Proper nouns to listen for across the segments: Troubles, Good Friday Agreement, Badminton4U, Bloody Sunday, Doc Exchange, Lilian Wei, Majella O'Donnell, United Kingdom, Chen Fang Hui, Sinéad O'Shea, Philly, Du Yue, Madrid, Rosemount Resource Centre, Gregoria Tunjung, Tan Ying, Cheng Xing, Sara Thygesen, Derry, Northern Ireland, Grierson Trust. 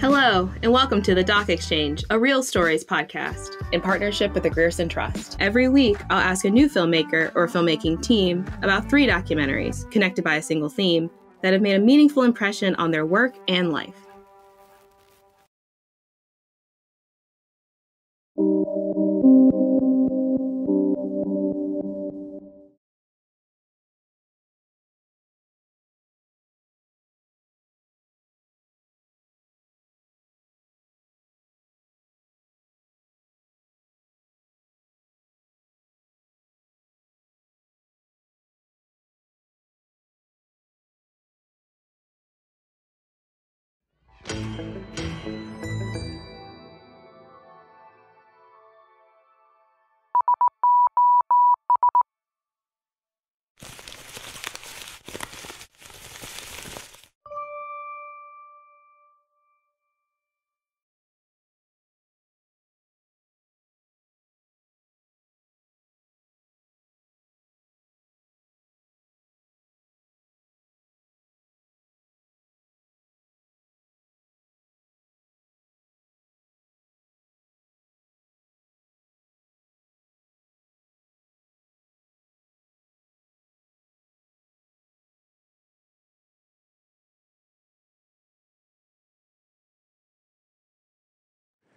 Hello, and welcome to the Doc Exchange, a Real Stories podcast, in partnership with the Grierson Trust. Every week, I'll ask a new filmmaker or filmmaking team about three documentaries, connected by a single theme, that have made a meaningful impression on their work and life.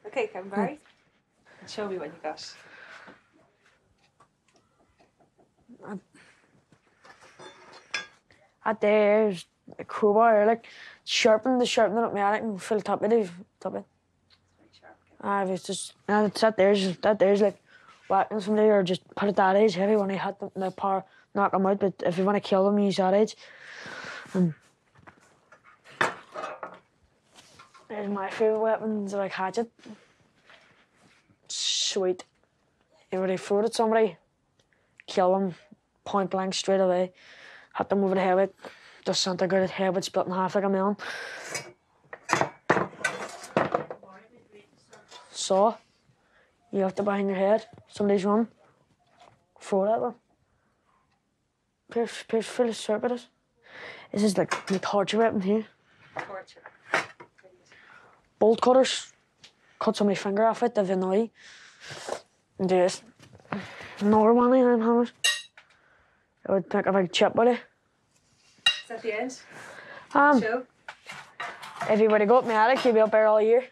Okay, come by and show me what you got. Out there's a crowbar, like sharpening up my attic and fill top it. It's just that there's like whacking somebody or just put it that edge heavy when he hit them, the power knock them out. But if you want to kill them, use that edge. There's my favourite weapons, like hatchet. Sweet. You already throw it at somebody, kill them point blank straight away, hit them over the head with disintegrated head with split in half like a melon. Saw, you have to behind your head, somebody's run, throw it at them. Pierce fully circuitous. This is like my torture weapon here. Torture. Bolt cutters, cut somebody's finger off it, if you know you. And do this. Another one of them hammers. I would pick a big chip with it. Is that the end? Show? If you were to go up my attic, you'd be up there all year.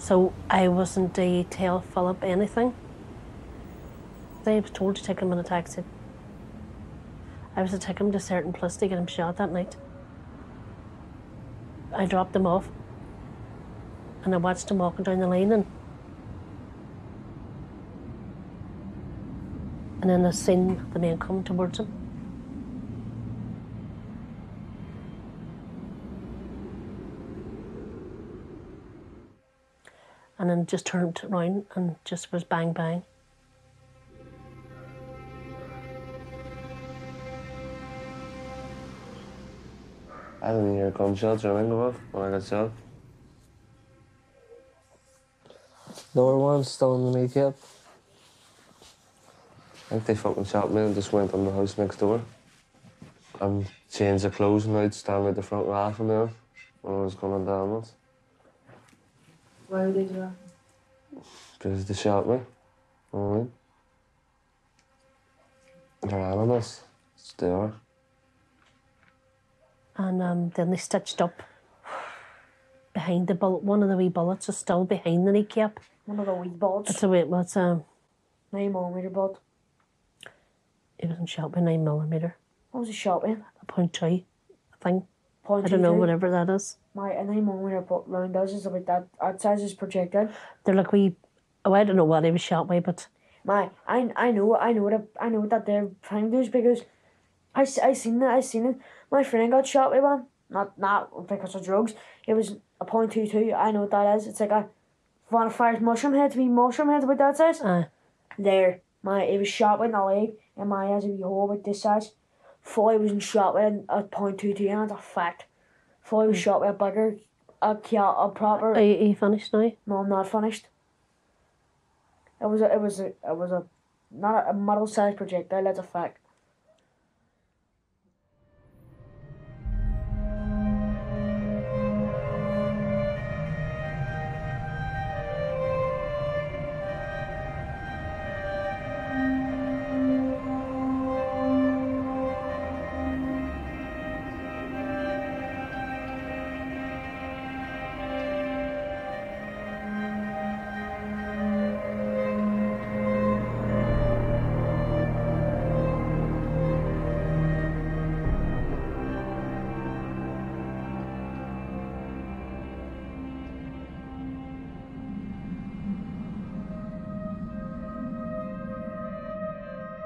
So I wasn't to tell Philip anything. I was told to take him in a taxi. I was to take him to a certain place to get him shot that night. I dropped him off and I watched him walking down the lane and then I seen the man come towards him. And then just turned around and just was bang, bang. I didn't hear gunshots or anything off when I got shot. Another one still in the kneecap. I think they fucking shot me and just went in the house next door. I'm changed the clothes and I'd stand at the front laughing now when I was going down it. Why were they doing that? Because they shot me. All right. They're animals. They are. And then they stitched up behind the bullet. One of the wee bullets is still behind the kneecap. One of the wee bullets? It's a wee bullet. 9mm bullet. He was in shot with 9mm. What was he shot with? A .2, I think. I don't know, whatever that is. My, a 9mm round is about that size is projected. They're like wee... Oh, I don't know what he was shot with, but... My, I know that they're trying to do because I seen it. My friend got shot with one. Not because of drugs. It was a .22. I know what that is. It's like a bonfire mushroom head to be mushroom head about that size. There. My, it was shot with a leg and my eyes a wee hole about this size. Foley wasn't shot with a .22 and that's a fact. Foley was shot with a bigger a proper. Are you finished now? No, I'm not finished. It was not a model size projectile, that's a fact.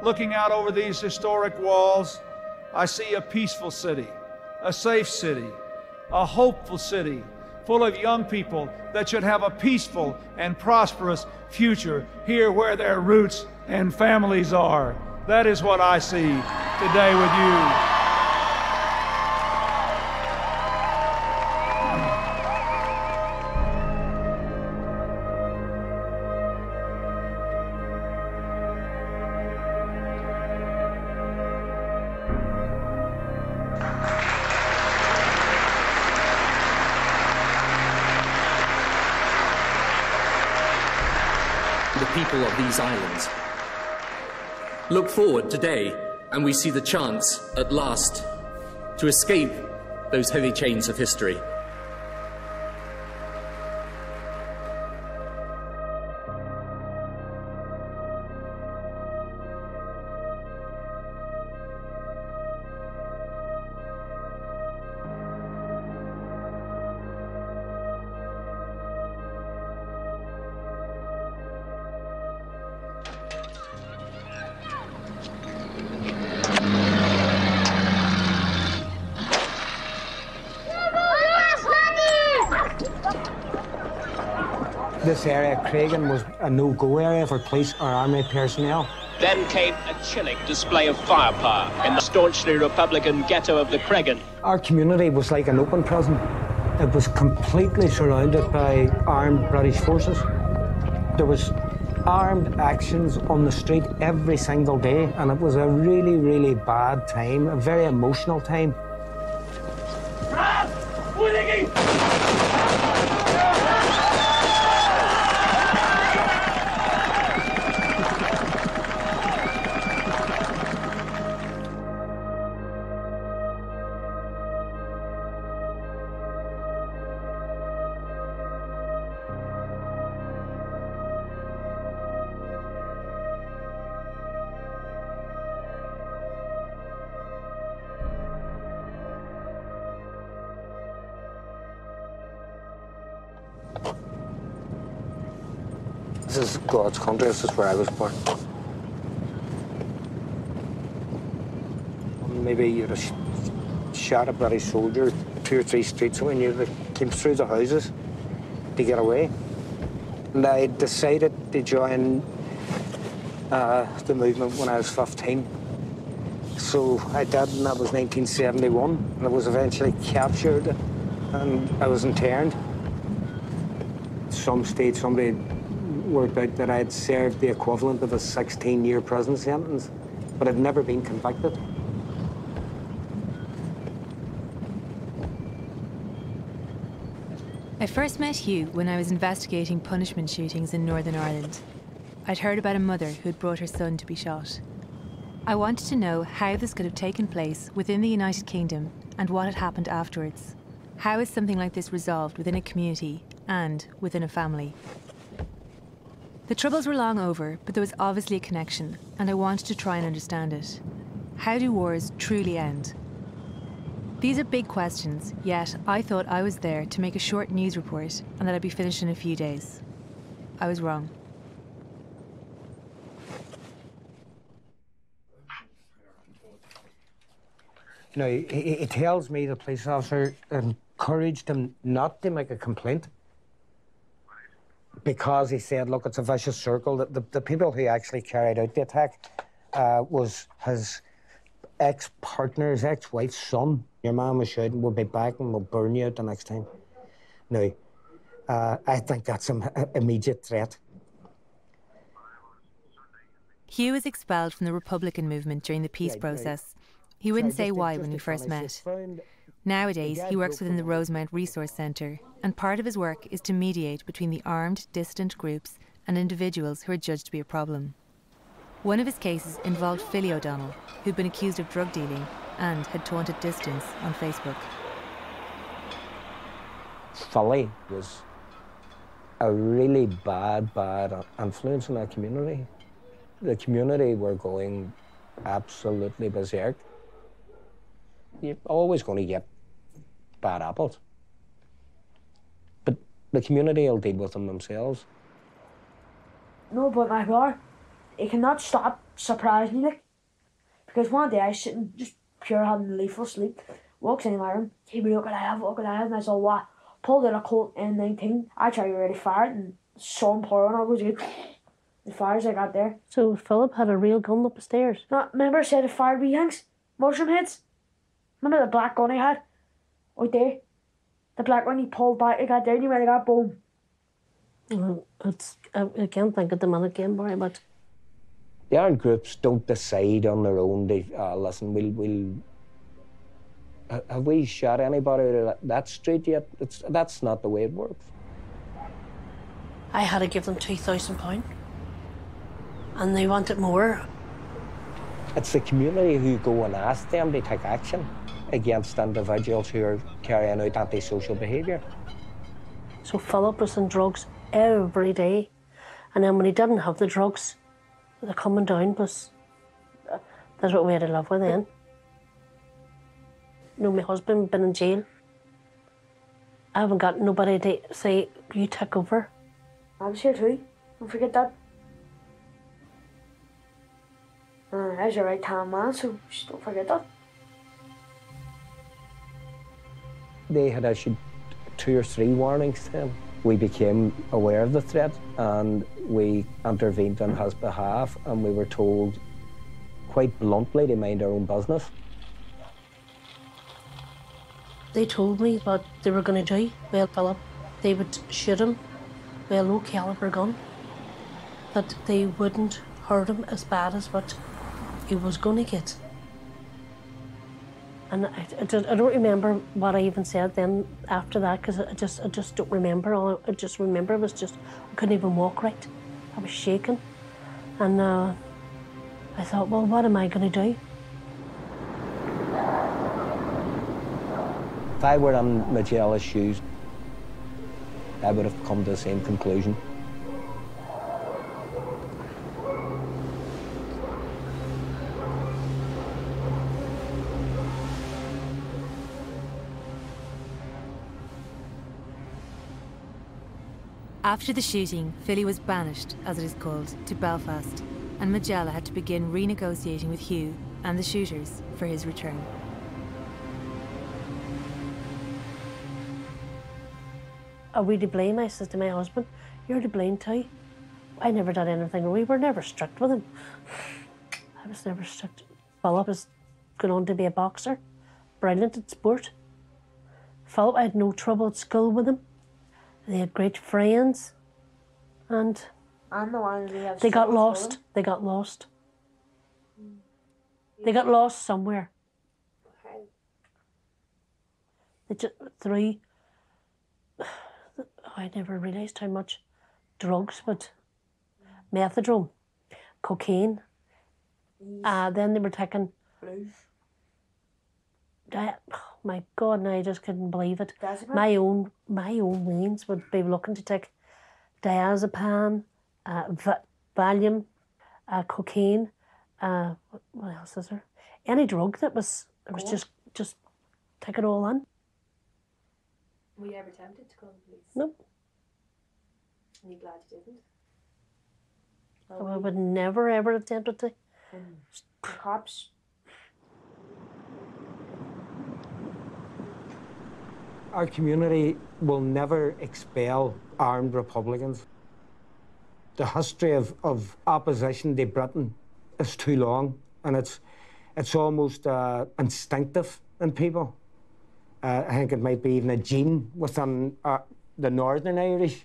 Looking out over these historic walls, I see a peaceful city, a safe city, a hopeful city, full of young people that should have a peaceful and prosperous future here where their roots and families are. That is what I see today with you. Islands. Look forward today and we see the chance at last to escape those heavy chains of history. This area, Craigan, was a no-go area for police or army personnel. Then came a chilling display of firepower in the staunchly Republican ghetto of the Craigan. Our community was like an open prison. It was completely surrounded by armed British forces. There was armed actions on the street every single day, and it was a really, really bad time, a very emotional time. This is God's country, this is where I was born. Maybe you'd have shot a British soldier 2 or 3 streets away and you'd have came through the houses to get away. And I decided to join the movement when I was 15. So I did, and that was 1971. And I was eventually captured and I was interned. At some stage, somebody worked out that I had served the equivalent of a 16-year prison sentence, but I'd never been convicted. I first met Hugh when I was investigating punishment shootings in Northern Ireland. I'd heard about a mother who'd brought her son to be shot. I wanted to know how this could have taken place within the United Kingdom and what had happened afterwards. How is something like this resolved within a community and within a family? The Troubles were long over, but there was obviously a connection, and I wanted to try and understand it. How do wars truly end? These are big questions, yet I thought I was there to make a short news report and that I'd be finished in a few days. I was wrong. You know, he tells me the police officer encouraged him not to make a complaint because he said, look, it's a vicious circle. The people who actually carried out the attack was his ex-partner, his ex-wife's son. Your man was shouting, we'll be back and we'll burn you out the next time. Now, I think that's an immediate threat. Hugh was expelled from the Republican movement during the peace process. He wouldn't say why when we first met. Nowadays, he works within the Rosemount Resource Centre, and part of his work is to mediate between the armed, distant groups and individuals who are judged to be a problem. One of his cases involved Philly O'Donnell, who'd been accused of drug dealing and had taunted distance on Facebook. Philly was a really bad influence in our community. The community were going absolutely berserk. You're always going to get bad apples. But the community will deal with them themselves. No, but my brother, he cannot stop surprising me. Like, because one day I was sitting just pure having lethal sleep, walks in my room, he be, what can I have? And I saw what? Pulled out a Colt M19. I tried to really fire it and saw him pour on. I was good. The fires I got there. So Philip had a real gun up the stairs? No, remember I said it fired wee things? Mushroom heads? Remember the black gun he had? Out there. The black one he pulled back, he got down, he went and got boom. Well, I can't think at the minute again, Barry, but... The armed groups don't decide on their own. They, listen, we'll... Have we shot anybody out of that street yet? That's not the way it works. I had to give them £2,000. And they wanted more. It's the community who go and ask them to take action against individuals who are carrying out antisocial behaviour. So Philip was on drugs every day, and then when he didn't have the drugs, the coming down was... That's what we had to live with then. You know, my husband been in jail. I haven't got nobody to say, you take over. I was here too, don't forget that. I was a right-hand man, so just don't forget that. They had issued 2 or 3 warnings to him. We became aware of the threat and we intervened on his behalf, and we were told quite bluntly to mind our own business. They told me what they were going to do. Well, Philip, they would shoot him with a low-caliber gun, that they wouldn't hurt him as bad as what he was going to get. And I don't remember what I even said then after that, because I just don't remember. All I just remember was just I couldn't even walk right. I was shaking, and I thought, well, what am I going to do? If I were in Majella's shoes, I would have come to the same conclusion. After the shooting, Philly was banished, as it is called, to Belfast, and Majella had to begin renegotiating with Hugh and the shooters for his return. Are we to blame? I said to my husband, you're to blame too. I never did anything, we were never strict with him. I was never strict. Philip was going on to be a boxer, brilliant at sport. Philip, I had no trouble at school with him. They had great friends, and they got lost. They got lost. They got lost somewhere. Okay. They just through. I never realised how much drugs, but methadone, cocaine, Then they were taking blue. Oh my God, no, I just couldn't believe it. Diazepam? My own means would be looking to take diazepam, Valium, cocaine, what else is there? Any drug that was, it was just take it all on. Were you ever tempted to call the police? Nope. Are you glad you didn't? Well, I would never ever have tempted to. The cops. Our community will never expel armed Republicans. The history of opposition to Britain is too long, and it's almost instinctive in people. I think it might be even a gene within the Northern Irish.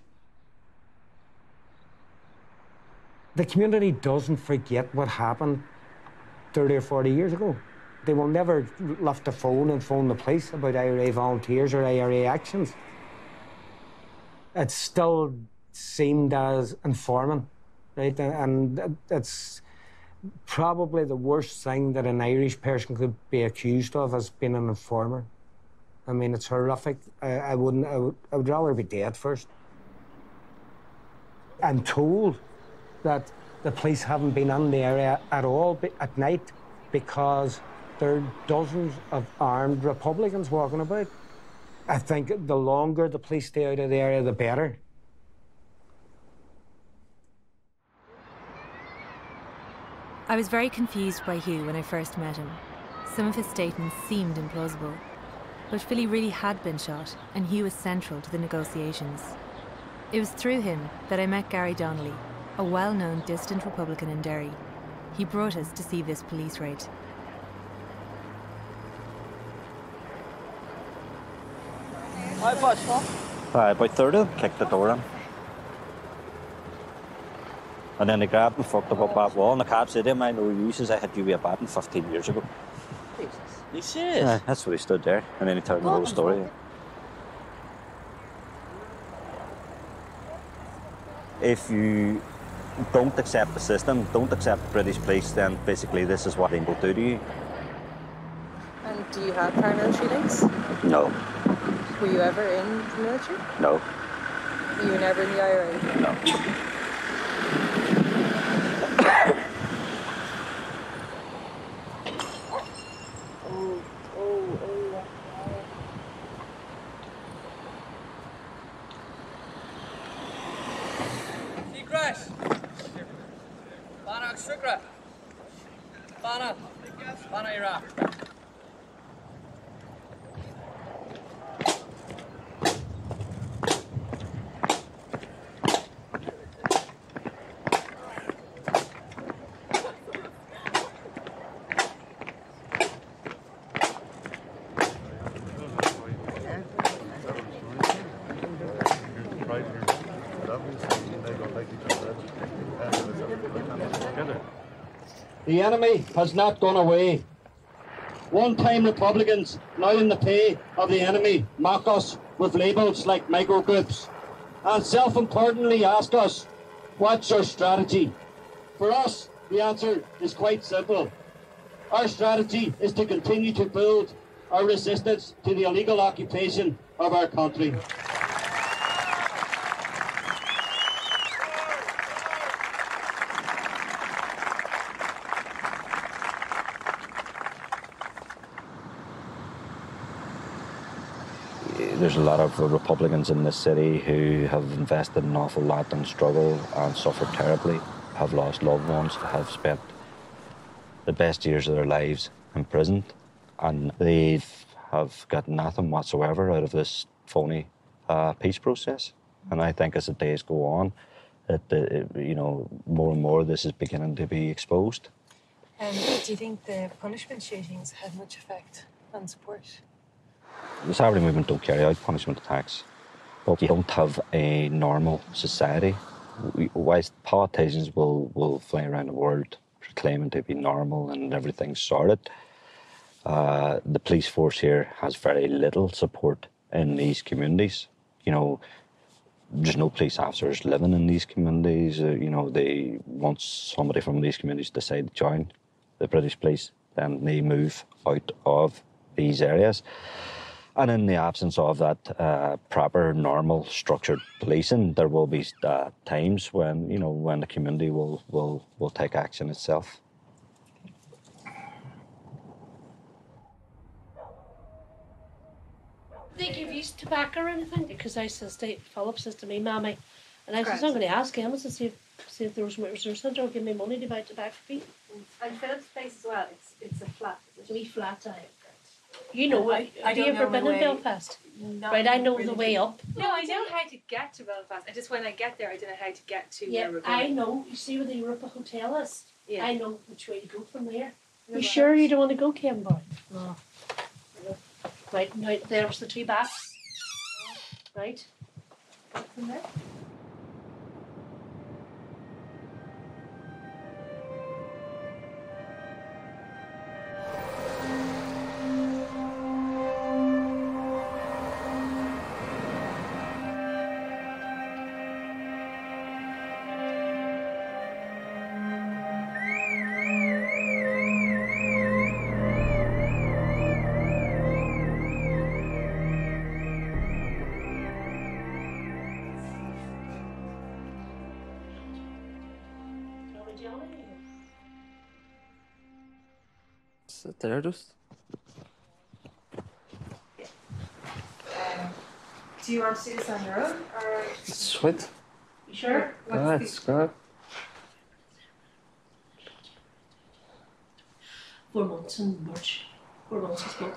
The community doesn't forget what happened 30 or 40 years ago. They will never lift the phone and phone the police about IRA volunteers or IRA actions. It's still seemed as informing, right? And it's probably the worst thing that an Irish person could be accused of, as being an informer. I mean, it's horrific. I would rather be dead first. I'm told that the police haven't been in the area at all at night because there are dozens of armed Republicans walking about. I think the longer the police stay out of the area, the better. I was very confused by Hugh when I first met him. Some of his statements seemed implausible, but Philly really had been shot, and Hugh was central to the negotiations. It was through him that I met Gary Donnelly, a well-known distant Republican in Derry. He brought us to see this police raid. Hi, boss. Hi, about 30 of them kicked the door in. And then they grabbed and fucked up that wall, and the cop said, "They mind no uses. I had you be a bat 15 years ago." Jesus. He says. Yeah, that's what he stood there, and then he told the whole story. If you don't accept the system, don't accept British police, then basically this is what they will do to you. And do you have paramilitary links? No. Were you ever in the military? No. You were never in the IRA? No. The enemy has not gone away. One-time Republicans, now in the pay of the enemy, mock us with labels like microgroups and self-importantly ask us, what's your strategy? For us, the answer is quite simple. Our strategy is to continue to build our resistance to the illegal occupation of our country. There's a lot of Republicans in this city who have invested an awful lot in struggle and suffered terribly, have lost loved ones, have spent the best years of their lives imprisoned, and they have got nothing whatsoever out of this phony peace process. And I think as the days go on, you know, more and more this is beginning to be exposed. Do you think the punishment shootings had much effect on support? The Saturday movement don't carry out punishment attacks, but you don't have a normal society. Whilst politicians will fly around the world proclaiming to be normal and everything's sorted, the police force here has very little support in these communities. You know, there's no police officers living in these communities. You know, once somebody from these communities decides to join the British police then may move out of these areas. And in the absence of that proper, normal, structured policing, there will be times when, you know, when the community will take action itself. They give you tobacco or anything? Because I says to Philip, says to me, Mammy, and I says, I'm going to ask him, I says, see if the Rosemount Resource Centre will give me money to buy tobacco for people. And Philip's place as well, it's a flat, it's a wee flat out. You know what? Have you ever been in Belfast? Right, I know the way up. No, I know how to get to Belfast. I just, when I get there, I don't know how to get to where we're going. I know. You see where the Europa Hotel is? Yeah. I know which way to go from there. You sure you don't want to go, Camboy? No. Right, now there's the two backs. Right. Back from there. There, just. Do you want to do this on your own, or? It's sweet. You sure? Ah, it's good. 4 months in March. 4 months this month.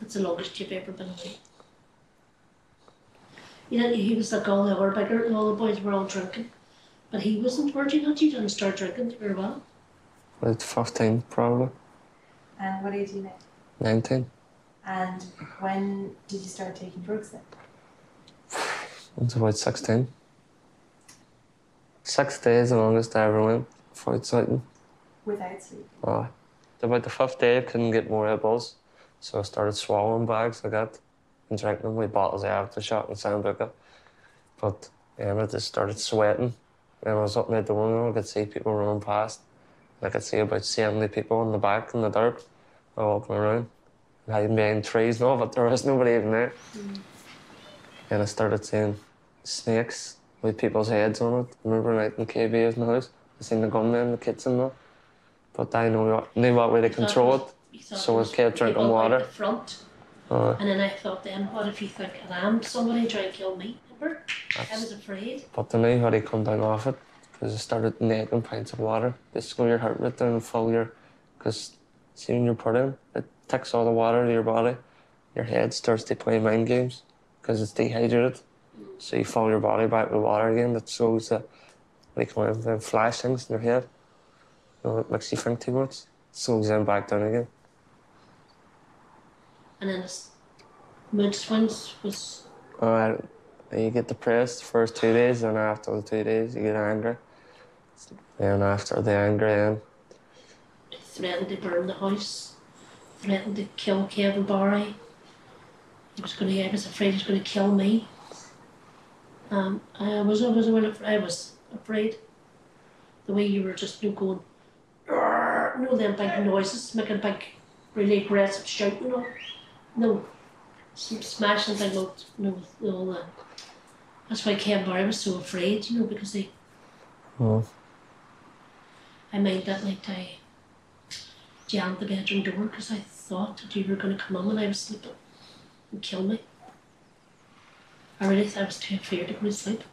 That's the longest you've ever been away. You know, he was like all the other bigger, and all the boys were all drinking, but he wasn't. Where did you not? You didn't start drinking very well. About 15, probably. And what age are you now? 19. And when did you start taking drugs then? I was about 16. 6 days the longest I ever went without sleeping. Without sleep? Oh. About the 5th day I couldn't get more edibles, so I started swallowing bags I got and drinking them with bottles of aftershock and Sambuca. But I just started sweating. When I was up near the window, I could see people running past. I could see about 70 people in the back in the dirt, all walking around, hiding behind trees and all, but there was nobody even there. Mm. And I started seeing snakes with people's heads on it. I remember night in KB's in the house, I seen the gunmen in the kitchen though. But I knew what way to control it, so I kept drinking water. The front. And then I thought, then, what if you think I'm somebody trying to kill me? Remember? I was afraid. But I knew how to come down off it. Because I started nagging pints of water. Just go your heart rate down and fill your... Because see when you're put in, it takes all the water to your body. Your head starts to play mind games because it's dehydrated. So you fill your body back with water again. That shows that they come in and flash things in your head. You know, it makes you think too much. It slows them back down again. And then the mood swings was... You get depressed the first 2 days, and after the 2 days, you get angry. Then after the anger, then... Threatened to burn the house. Threatened to kill Kevin Barry. I was afraid he was going to kill me. I was afraid. The way you were just going... them big noises, making big, really aggressive shouting. No. Some smashing things out, all that. That's why Ken Barry was so afraid, you know, because they... Oh. I mind that night I jammed the bedroom door because I thought that you were going to come in when I was sleeping and kill me. I really thought I was too afraid to go to sleep.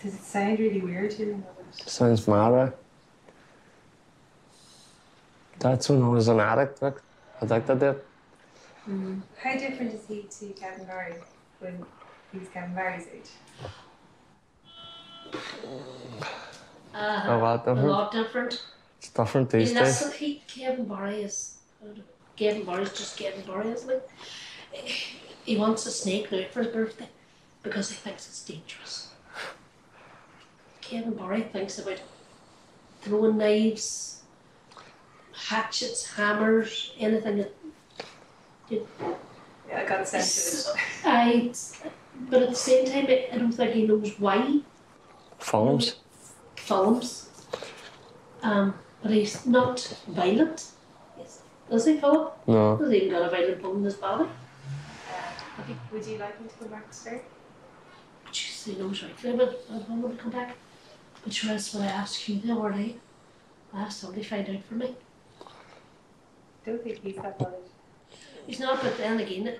Does it sound really weird to you? Sounds mad, right? That's when I was an addict, like, addicted to it. Mm. How different is he to Gavin Barry when he was Gavin Barry's age? A lot different. It's different these days. Gavin Barry's just Gavin Barry, isn't it? He wants a snake now for his birthday because he thinks it's dangerous. Gavin Barry thinks about throwing knives, hatchets, hammers, anything that... Yeah, I got a sense of it. But at the same time, I don't think he knows why. Follows. Phillips. But he's not violent. Does he, Philip? No. Does he even got a violent bone in his body? Would you like him to come back to stay? Jeez, he knows right there, but I don't want to come back. But sure, that's what I asked you now, weren't I? I asked somebody to find out for me. I don't think he's that bothered. He's not, but then again, I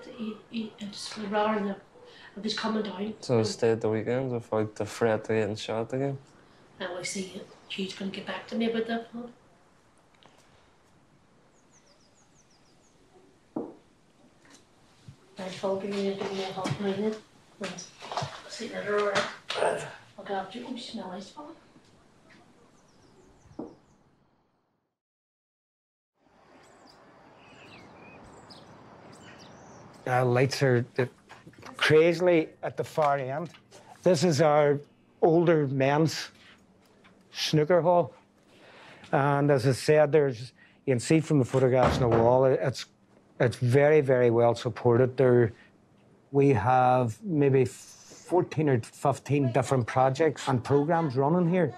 just would rather than I was coming down. So stay at the weekend without the threat of getting shot again? Now I see she's going to get back to me about that, Philip. Right, Phil, give me a bit more help now then. And see you later, alright? I'll go after you. Can you smell ice, Phil? Lights are crazily at the far end. This is our older men's snooker hall. And as I said, you can see from the photographs on the wall, it's very, very well supported. We have maybe 14 or 15 different projects and programs running here.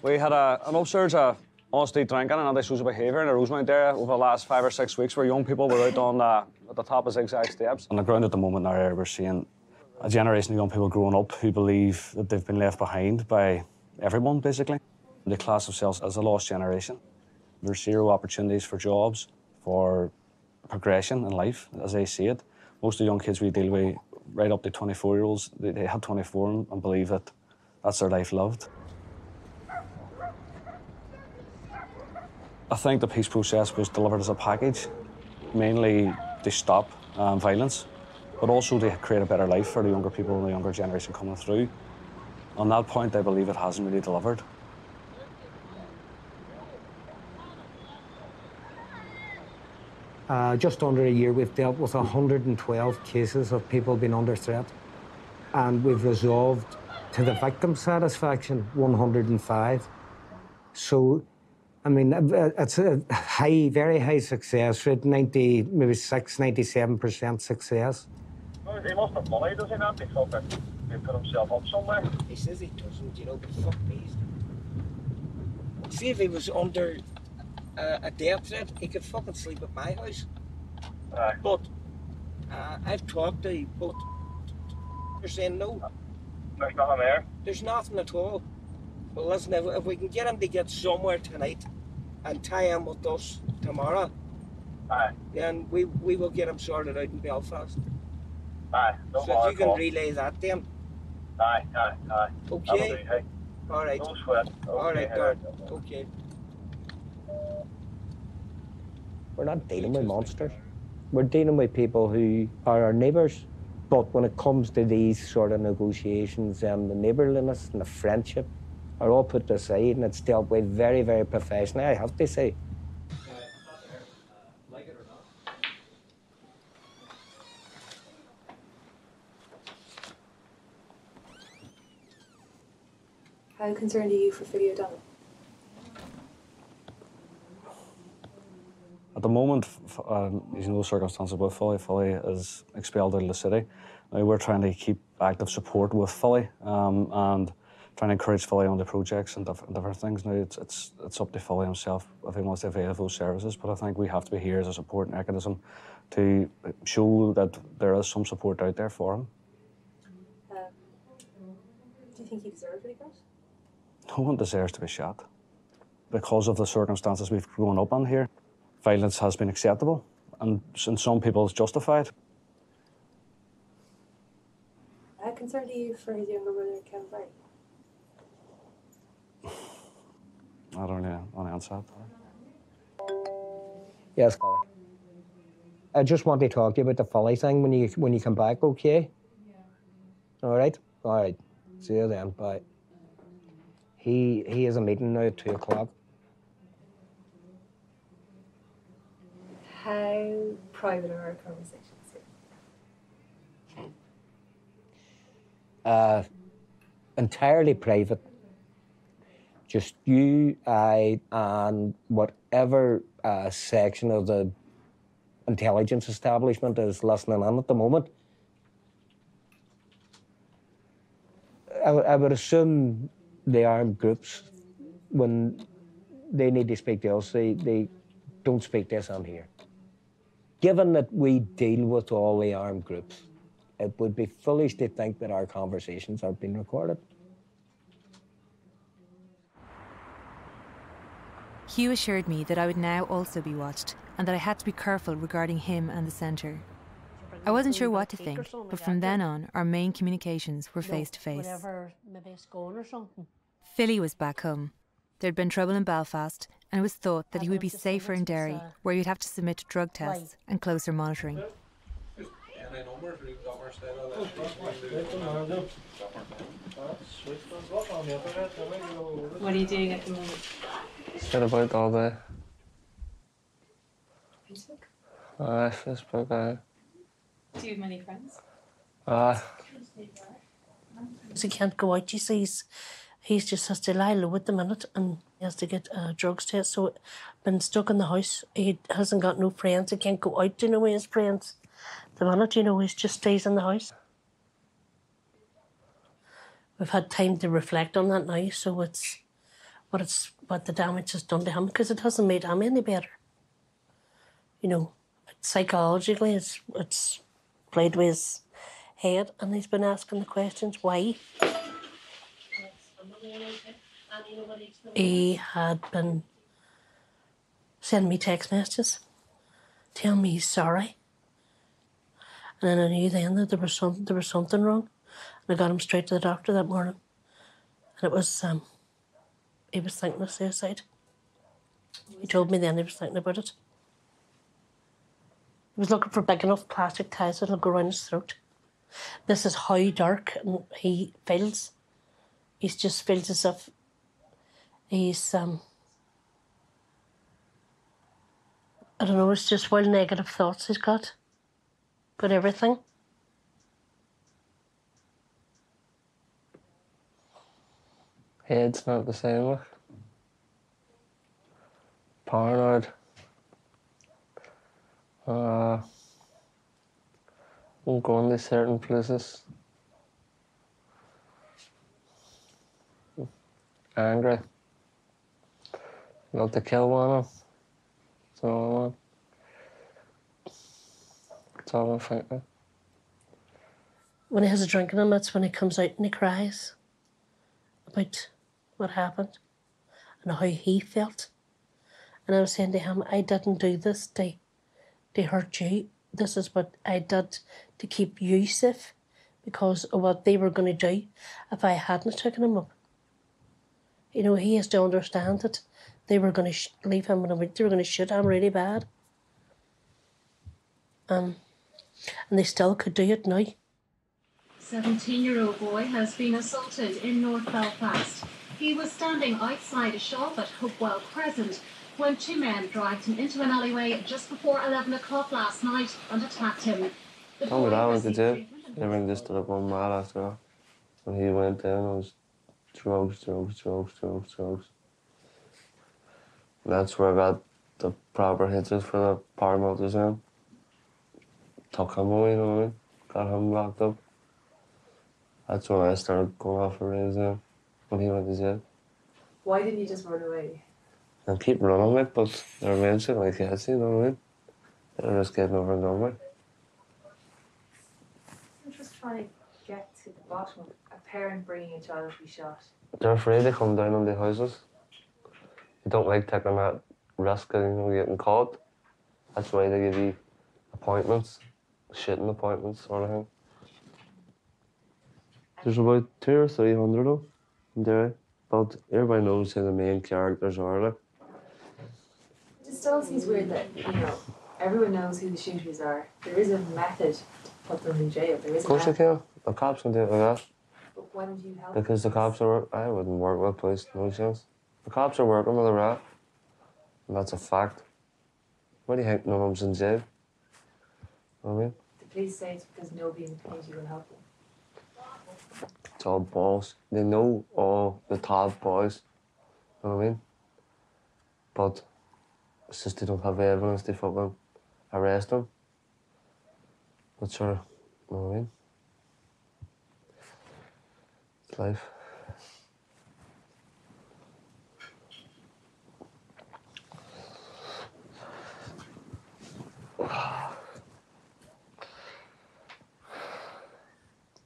We had an upsurge of on-street drinking and antisocial behaviour in the Rosemount area over the last 5 or 6 weeks, where young people were out on at the top of zigzag steps. On the ground at the moment in our area, we're seeing a generation of young people growing up who believe that they've been left behind by everyone, basically. They class themselves as a lost generation. There's zero opportunities for jobs, for progression in life, as they see it. Most of the young kids we deal with, right up to 24-year-olds, they hit 24 and believe that that's their life loved. I think the peace process was delivered as a package, mainly to stop violence, but also to create a better life for the younger people and the younger generation coming through. On that point, I believe it hasn't really delivered. Just under a year, we've dealt with 112 cases of people being under threat, and we've resolved, to the victim's satisfaction, 105. So, I mean, it's a high, very high success rate, 90, maybe 97% success. He must have money, does he not? They put himself up somewhere. He says he doesn't, you know, but fuck these. See, if he was under a death threat, he could fucking sleep at my house. Aye. But I've talked to him, but they're saying no. There's nothing there. There's nothing at all. Well, listen, if we can get him to get somewhere tonight and tie him with us tomorrow, aye, then we will get him sorted out in Belfast. Aye, don't so if you can relay that to him. Aye, aye, aye. Okay. Hey. All right. No sweat. Okay, all right, Gord. Okay. We're not dealing with monsters. We're dealing with people who are our neighbours. But when it comes to these sort of negotiations and the neighbourliness and the friendship, are all put aside, and it's dealt with very, very professionally, I have to say. Like it or not. How concerned are you for Philly O'Donnell? At the moment, there's no circumstances with Philly. Philly is expelled out of the city. Now, we're trying to keep active support with Philly, and trying to encourage Philly on the projects and different things. Now, it's up to Philly himself if he wants to avail those services, but I think we have to be here as a support mechanism to show that there is some support out there for him. Do you think he deserves what he got? No one deserves to be shot. Because of the circumstances we've grown up in here, violence has been acceptable, and in some people it's justified. How concerned are you for his younger brother, Ken Barry? I don't really want to answer that. Yes, I just want to talk to you about the Philly thing when you come back, okay? All right? All right. See you then. Bye. He has a meeting now at 2 o'clock. How private are our conversations here? Entirely private. Just you, I, and whatever section of the intelligence establishment is listening in at the moment. I would assume the armed groups, when they need to speak to us, they don't speak this on here. Given that we deal with all the armed groups, it would be foolish to think that our conversations are being recorded. Hugh assured me that I would now also be watched and that I had to be careful regarding him and the centre. I wasn't sure what to think, but from then on, our main communications were face-to-face. Philly was back home. There'd been trouble in Belfast, and it was thought that he would be safer in Derry, where he'd have to submit to drug tests and closer monitoring. What are you doing at the moment? It's been about all day. Facebook? Facebook, Do you have many friends? He can't go out, you see. He just has to lie low at the minute and he has to get a drugs test. So, been stuck in the house. He hasn't got no friends. He can't go out to know his friends. The minute, you know, he just stays in the house. We've had time to reflect on that now, so it's what the damage has done to him, because it hasn't made him any better. You know, psychologically, it's played with his head, and he's been asking the questions, why? He had been sending me text messages, telling me he's sorry. And then I knew then that there was something wrong. And I got him straight to the doctor that morning. And it was, he was thinking of suicide. He told me then he was thinking about it. He was looking for big enough plastic ties that'll go around his throat. This is how dark he feels. He just feels as if he's, I don't know, it's just wild negative thoughts he's got. But everything. Head's not the same way. Paranoid. Won't go into certain places. Angry. Not to kill one of them. So on. When he has a drink in him, that's when he comes out and he cries about what happened and how he felt. And I was saying to him, I didn't do this to hurt you. This is what I did to keep you safe because of what they were going to do if I hadn't taken him up. You know, he has to understand that they were going to leave him and they were going to shoot him really bad. And they still could do it now. 17-year-old boy has been assaulted in North Belfast. He was standing outside a shop at Hopewell Crescent when two men dragged him into an alleyway just before 11 o'clock last night and attacked him. What would I want to do? Everyone just stood up 1 mile after that. When he went down, it was drugs. And that's where I got the proper hitches for the paramilitaries in. Took him away, you know what I mean? Got him locked up. That's when I started going off the rails then, when he went to jail. Why didn't you just run away? I keep running with, but they're mentioned like cats, you know what I mean? They're just getting over and done with. I'm just trying to get to the bottom of a parent bringing a child to be shot. They're afraid they come down on the houses. They don't like taking that risk of, you know, getting caught. That's why they give you appointments. Shitting appointments, sort of thing. There's about 200 or 300 of them in Derry, but everybody knows who the main characters are. Like. It still seems weird that, you know, everyone knows who the shooters are. There is a method to put them in jail. There is a method. Of course they can. The cops can do it like that. But why don't you help? Because the cops are... I wouldn't work with police, no chance. The cops are working with a rat, and that's a fact. Why do you think no one's in jail? I mean, the police say it's because nobody in the community will help them. It's all balls. They know all the top boys. You know what I mean? But it's just they don't have the evidence to fucking arrest him. But sure, you know what I mean? It's life.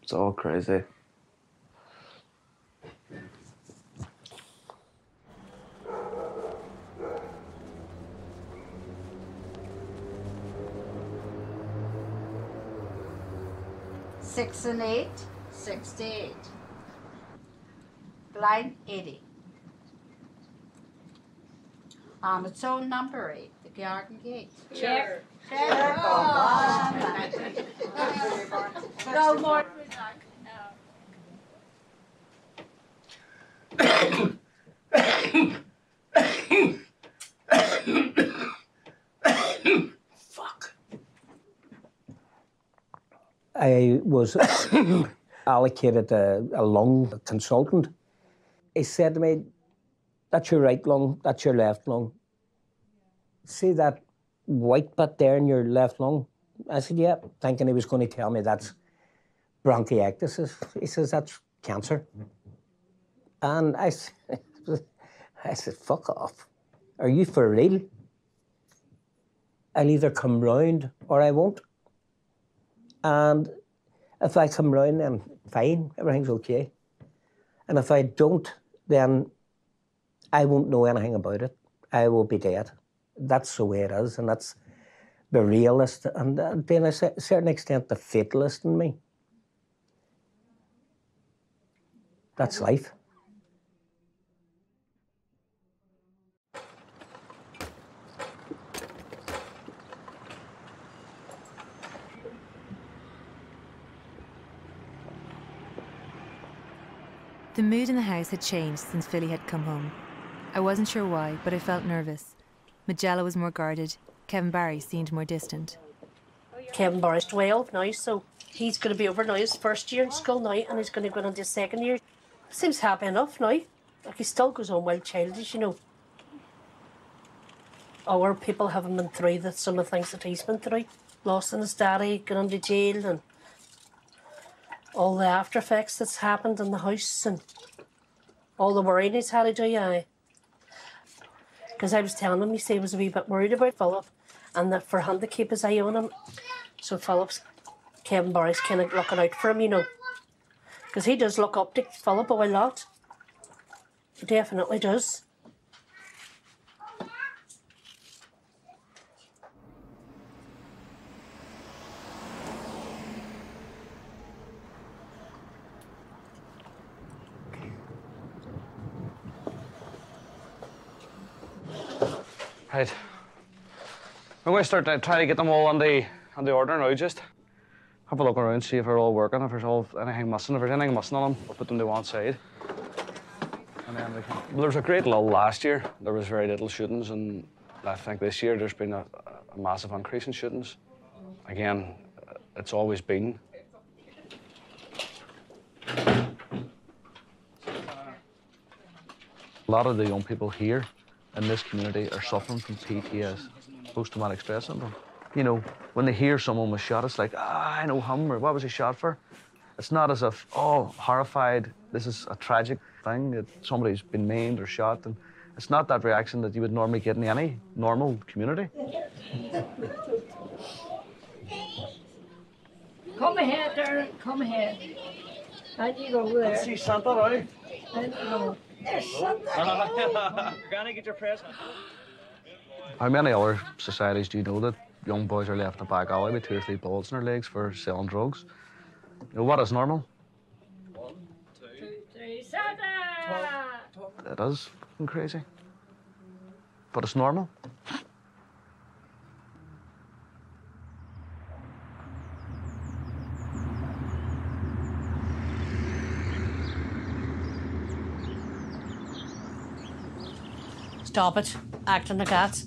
It's all crazy. Six and eight, 68. Blind 80. On its own number 8, the garden gate. Check. Check. No more. Fuck. I was allocated a lung consultant. He said to me, "That's your right lung, that's your left lung. See that white bit there in your left lung?" I said, "Yeah," thinking he was going to tell me that's bronchiectasis. He says, "That's cancer." And I said, "Fuck off. Are you for real? I'll either come round or I won't. And if I come round, then fine, everything's okay. And if I don't, then I won't know anything about it. I will be dead. That's the way it is, and that's the realist, and then a certain extent the fatalist in me. That's life." The mood in the house had changed since Philly had come home. I wasn't sure why, but I felt nervous. Majella was more guarded. Kevin Barry seemed more distant. Kevin Barry's 12 now, so he's going to be over now his first year in school now, and he's going to go on his second year. Seems happy enough now. Like, he still goes on well childish, you know. Our people haven't been through some of the things that he's been through. Lost in his daddy, going into jail, and all the after effects that's happened in the house, and all the worrying he's had to do, yeah. Because I was telling him, you see, he was a wee bit worried about Philip, and that for him to keep his eye on him. So Philip's, Kevin Barry's kind of looking out for him, you know. Because he does look up to Philip a wee lot. He definitely does. Right, I'm going to start to try to get them all on the order now, just. Have a look around, see if they're all working, if there's anything missing. If there's anything missing on them, we'll put them to one side. And then we can... Well, there was a great lull last year. There was very little shootings, and I think this year there's been a massive increase in shootings. Again, it's always been. A lot of the young people here in this community are suffering from PTS, post-traumatic stress syndrome. You know, when they hear someone was shot, it's like, "Ah, I know him," or "What was he shot for?" It's not as if, oh, horrified, this is a tragic thing, that somebody's been maimed or shot. And it's not that reaction that you would normally get in any normal community. Come ahead, darling, come ahead. And you go there. Let's see Santa, right? And you go. There's something. Granny, get your present. How many other societies do you know that young boys are left in a back alley with 2 or 3 bullets in their legs for selling drugs? You know, what is normal? 1, 2, 3, Santa! It is fucking crazy. But it's normal. Stop it, acting like that.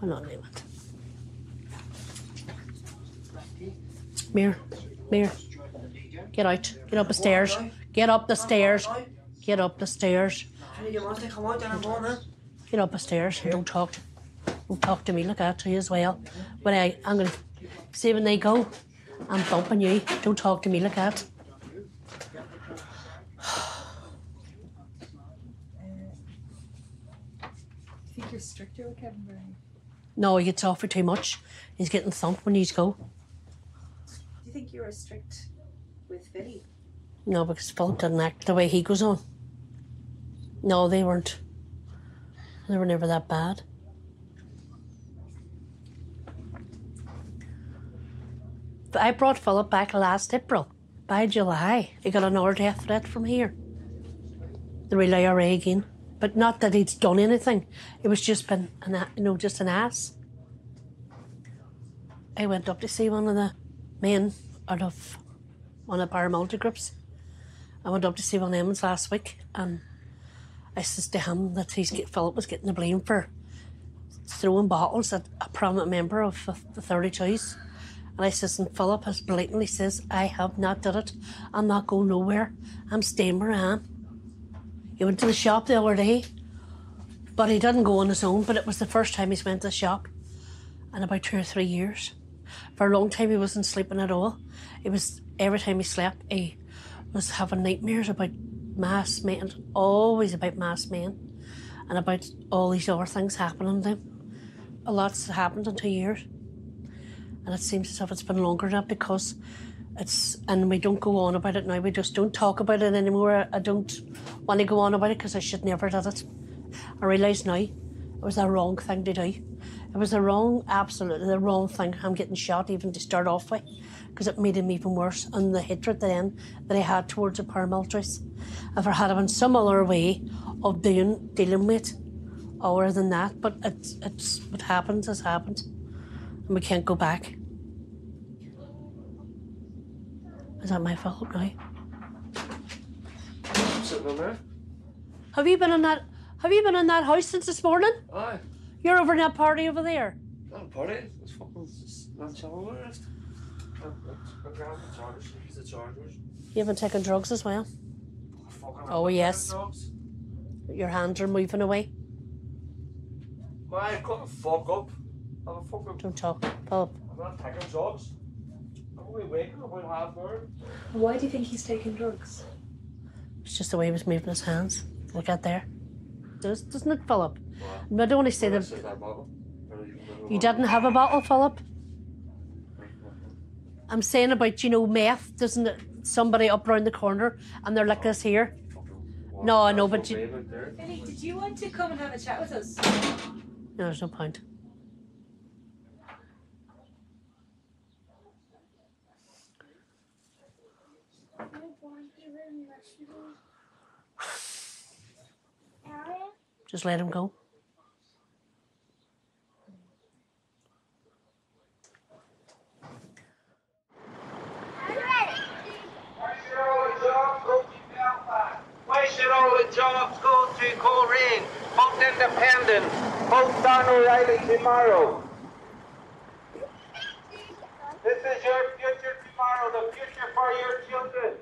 Hold on a minute. Mirror. Get out. Get up the stairs. Get up the stairs. Get up the stairs. Get up the stairs and don't talk to and talk to me, look after you as well. But I'm going to see when they go, I'm bumping you. Don't talk to me, look at. You think you're stricter with Kevin Byrne? No, he gets off for too much. He's getting thumped when he's go. Do you think you were strict with Philly? No, because Phil didn't act the way he goes on. No, they weren't. They were never that bad. I brought Philip back last April. By July, he got another death threat from here. The real IRA again. But not that he'd done anything. It was just been, just an ass. I went up to see one of the men out of one of paramilitary groups. I went up to see one of them last week, and I says to him that Philip was getting the blame for throwing bottles at a prominent member of the 32s. And I says, and Philip has blatantly says, I have not done it. I'm not going nowhere. I'm staying where I am. He went to the shop the other day, but he didn't go on his own, but it was the first time he's went to the shop in about 2 or 3 years. For a long time, he wasn't sleeping at all. It was every time he slept, he was having nightmares about mass men, always about mass men, and about all these other things happening to him. A lot's happened in 2 years. And it seems as if it's been longer than that because it's, and we don't go on about it now, we just don't talk about it anymore. I don't want to go on about it because I should never have done it. I realise now it was the wrong thing to do. It was the wrong, absolutely the wrong thing. I'm getting shot even to start off with because it made him even worse, and the hatred then that he had towards the paramilitaries. If I had been some other way of dealing with it other than that, but it's what happens has happened. And we can't go back. Is that my fault now? I'm sitting in there. Have you been in that house since this morning? Aye. You're over in that party over there. Not a party. It's fucking Majella over there. My grandma charges. She's the chargers. You haven't taken drugs as well. Oh yes. Drugs. Your hands are moving away. Why? Cut the fuck up. Don't talk, Philip. I'm not taking drugs. I'm only waking about half an hour. Why do you think he's taking drugs? It's just the way he was moving his hands. Look at there. Doesn't it, Philip? What? I don't want to say that. You didn't have a bottle, Philip? I'm saying about, you know, meth, doesn't it? Somebody up round the corner and they're like this here. No, I know, but you. Philly, did you want to come and have a chat with us? No, there's no point. Just let him go. Why should all the jobs go to Corrine? Vote independent. Vote Don O'Reilly tomorrow. This is your future tomorrow, the future for your children.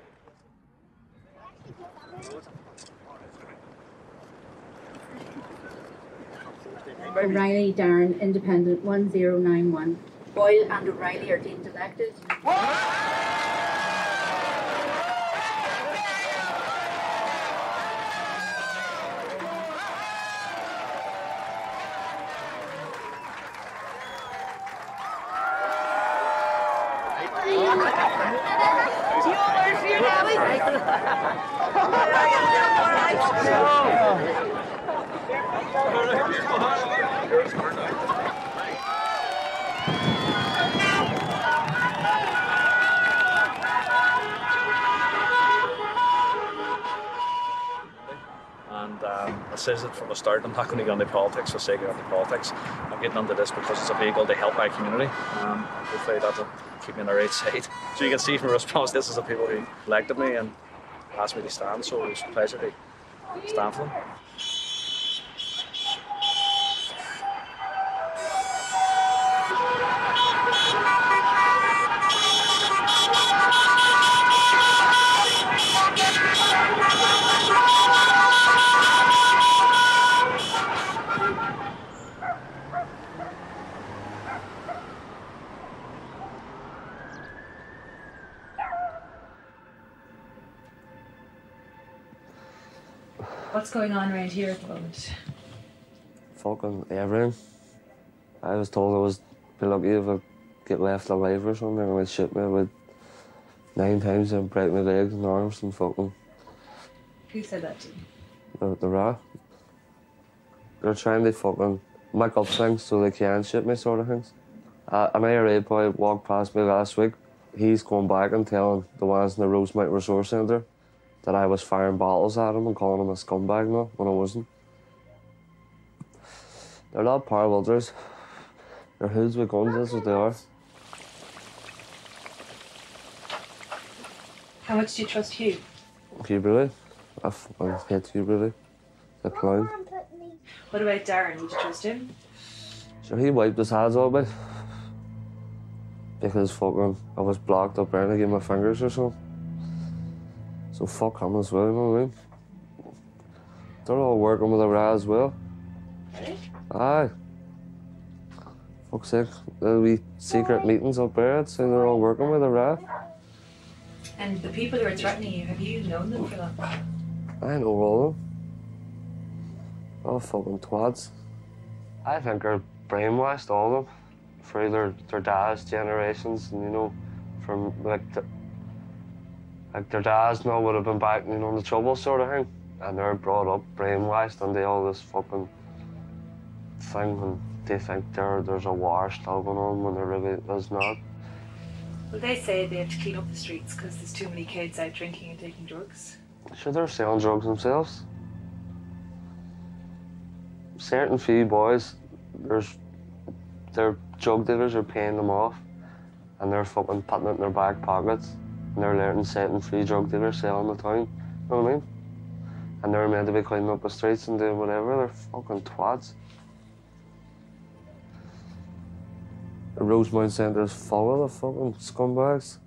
O'Reilly, Darren, Independent, 1091. Boyle and O'Reilly are deemed elected. Says it from the start, I'm not going to get into politics for sake of getting into politics. I'm getting into this because it's a vehicle to help my community. Hopefully that'll keep me on the right side. So you can see from the response, this is the people who elected me and asked me to stand, so it was a pleasure to stand for them. What's going on around here at the moment? Fucking everything. I was told I was be lucky if I get left alive or something. I would shoot me with 9 times and break my legs and arms and fucking. Who said that to you? The rat. They're trying to fucking make up things so they can shoot me, sort of things. An IRA boy walked past me last week. He's going back and telling the ones in the Rosemount Resource Centre that I was firing bottles at him and calling him a scumbag now when I wasn't. They're not powerbuilders. They're hoods with guns, that's what they are. How much do you trust Hugh? Hugh Bruley? I fucking hate Hugh Bruley. The clown. What about Darren? Would you trust him? Sure, he wiped his hands off me. Because fucking I was blocked up there and I gave my fingers or something. So fuck him as well, you know what I mean? They're all working with a rat as well. Really? Aye. Fuck's sake, there'll be secret meetings up there, I'd say they're all working with a rat. And the people who are threatening you, have you known them for long? I know all of them. Oh, fucking twats. I think they're brainwashed, all of them. For their dad's generations, and you know, from like their dads now would have been back, you know, the Troubles sort of thing. And they're brought up brainwashed and they all this fucking thing, and they think there's a war still going on when there really is not. Well, they say they have to clean up the streets because there's too many kids out drinking and taking drugs. Sure, they're selling drugs themselves. Certain few boys, their drug dealers are paying them off and they're fucking putting it in their back pockets and they're letting certain free drug dealers sell in the town, you know what I mean? And they're meant to be cleaning up the streets and doing whatever, they're fucking twats. The Rosemount Centre is full of the fucking scumbags.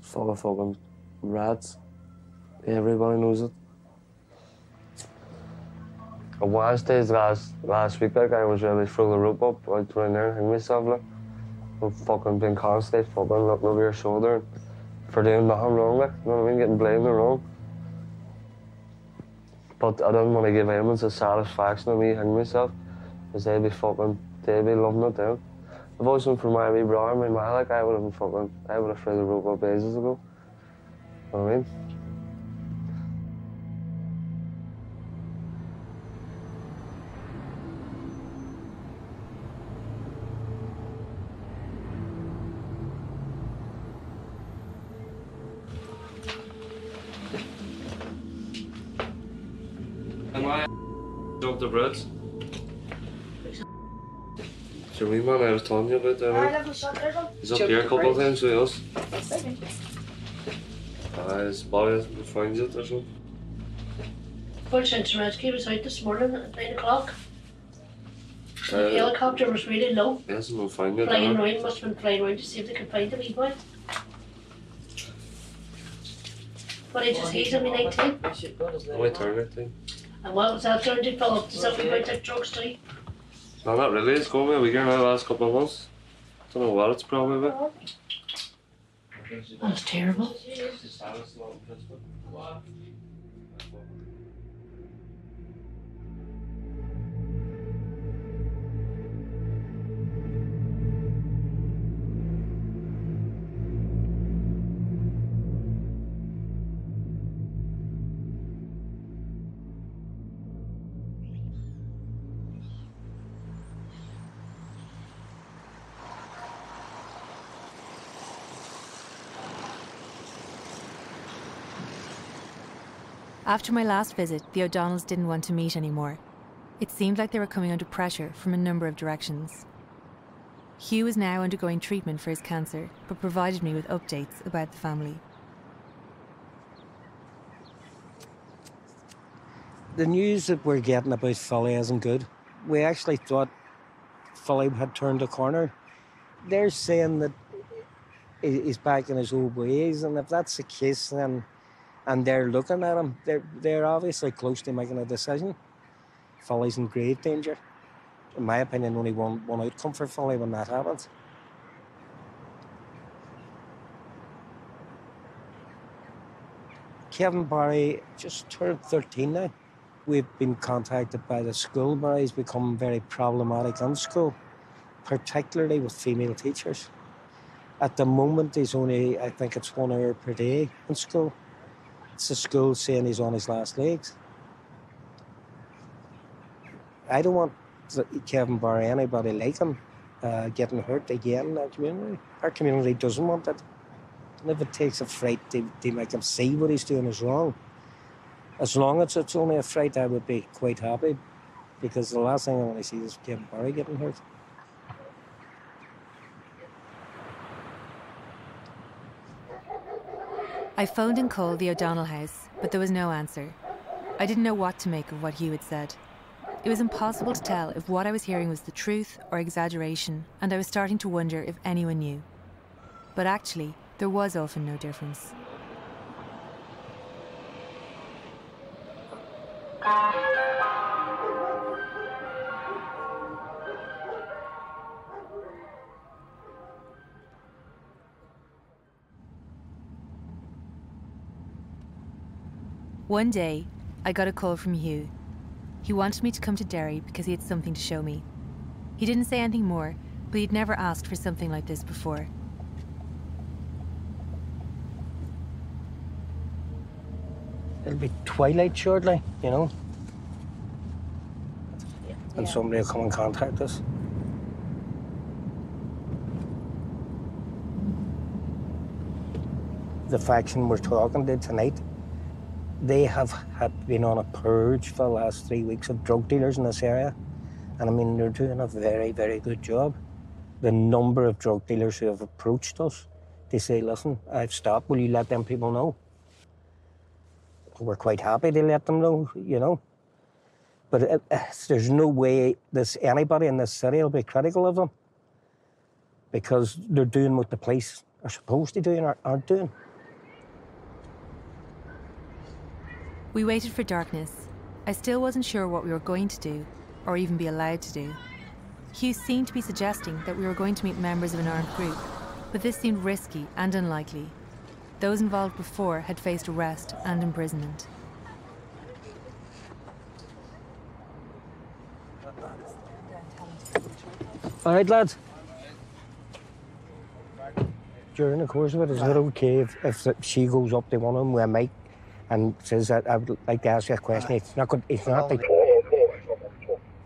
It's full of fucking rats. Everybody knows it. On Wednesdays last week, like, I was really through the rope up, like, right there and hang myself, like. I've fucking been constantly fucking looking over your shoulder for doing nothing wrong, like, you know what I mean, getting blamed or wrong. But I didn't want to give anyone the satisfaction of me hanging myself, because they'd be loving it down. If it wasn't for my wee brother and my ma, like, I would have threw the rope up ages ago. You know what I mean? The breads. Your wee man I was telling you about that. He's up here a couple of times with us. His body hasn't found it or something. Full sense rescue was out this morning at 9 o'clock. The helicopter was really low. He hasn't been found it. Flying round, must have been flying round to see if they could find the wee boy. But he just he's only 19. Oh, he turned 19. And what was that going to do, Philip? Does that mean about that drugs too? No, not really. It's going to be a week now the last couple of months. I don't know what it's probably about. That's terrible. After my last visit, the O'Donnells didn't want to meet anymore. It seemed like they were coming under pressure from a number of directions. Hugh is now undergoing treatment for his cancer, but provided me with updates about the family. The news that we're getting about Philly isn't good. We actually thought Philly had turned a corner. They're saying that he's back in his old ways, and if that's the case, then... And they're looking at him. They're obviously close to making a decision. Philly's in grave danger. In my opinion, only one outcome for Philly when that happens. Kevin Barry just turned 13 now. We've been contacted by the school marriage becoming very problematic in school, particularly with female teachers. At the moment, he's only, I think it's 1 hour per day in school. It's the school saying he's on his last legs. I don't want Kevin Barr, anybody like him, getting hurt again in that community. Our community doesn't want that. And if it takes a fright, they make him see what he's doing is wrong. As long as it's only a fright, I would be quite happy, because the last thing I want to see is Kevin Barry getting hurt. I phoned and called the O'Donnell house, but there was no answer. I didn't know what to make of what Hugh had said. It was impossible to tell if what I was hearing was the truth or exaggeration, and I was starting to wonder if anyone knew. But actually, there was often no difference. One day, I got a call from Hugh. He wanted me to come to Derry because he had something to show me. He didn't say anything more, but he'd never asked for something like this before. It'll be twilight shortly, you know. Yeah. And somebody will come and contact us. The faction we're talking to tonight, they have been on a purge for the last 3 weeks of drug dealers in this area. And I mean, they're doing a very, very good job. The number of drug dealers who have approached us, they say, listen, I've stopped, will you let them people know? We're quite happy to let them know, you know. But there's no way anybody in this city will be critical of them, because they're doing what the police are supposed to do and aren't doing. We waited for darkness. I still wasn't sure what we were going to do, or even be allowed to do. Hugh seemed to be suggesting that we were going to meet members of an armed group, but this seemed risky and unlikely. Those involved before had faced arrest and imprisonment. All right, lads. During the course of it, is it okay if she goes up to one of them with a mic and says that I would like to ask you a question? It's not good. It's not like.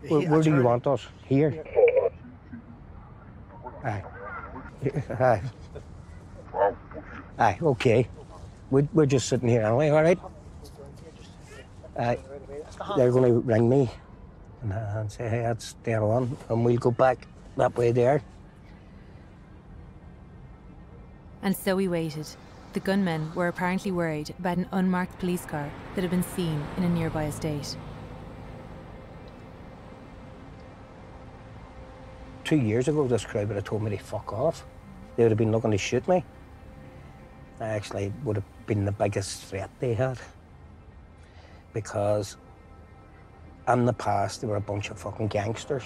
Where do you want us? Here. Aye. Aye. Aye, okay. We're just sitting here anyway, all right? They're going to ring me and say, hey, that's there on, and we'll go back that way there. And so we waited. The gunmen were apparently worried about an unmarked police car that had been seen in a nearby estate. 2 years ago, this crowd would have told me to fuck off. They would have been looking to shoot me. I actually would have been the biggest threat they had, because in the past they were a bunch of fucking gangsters.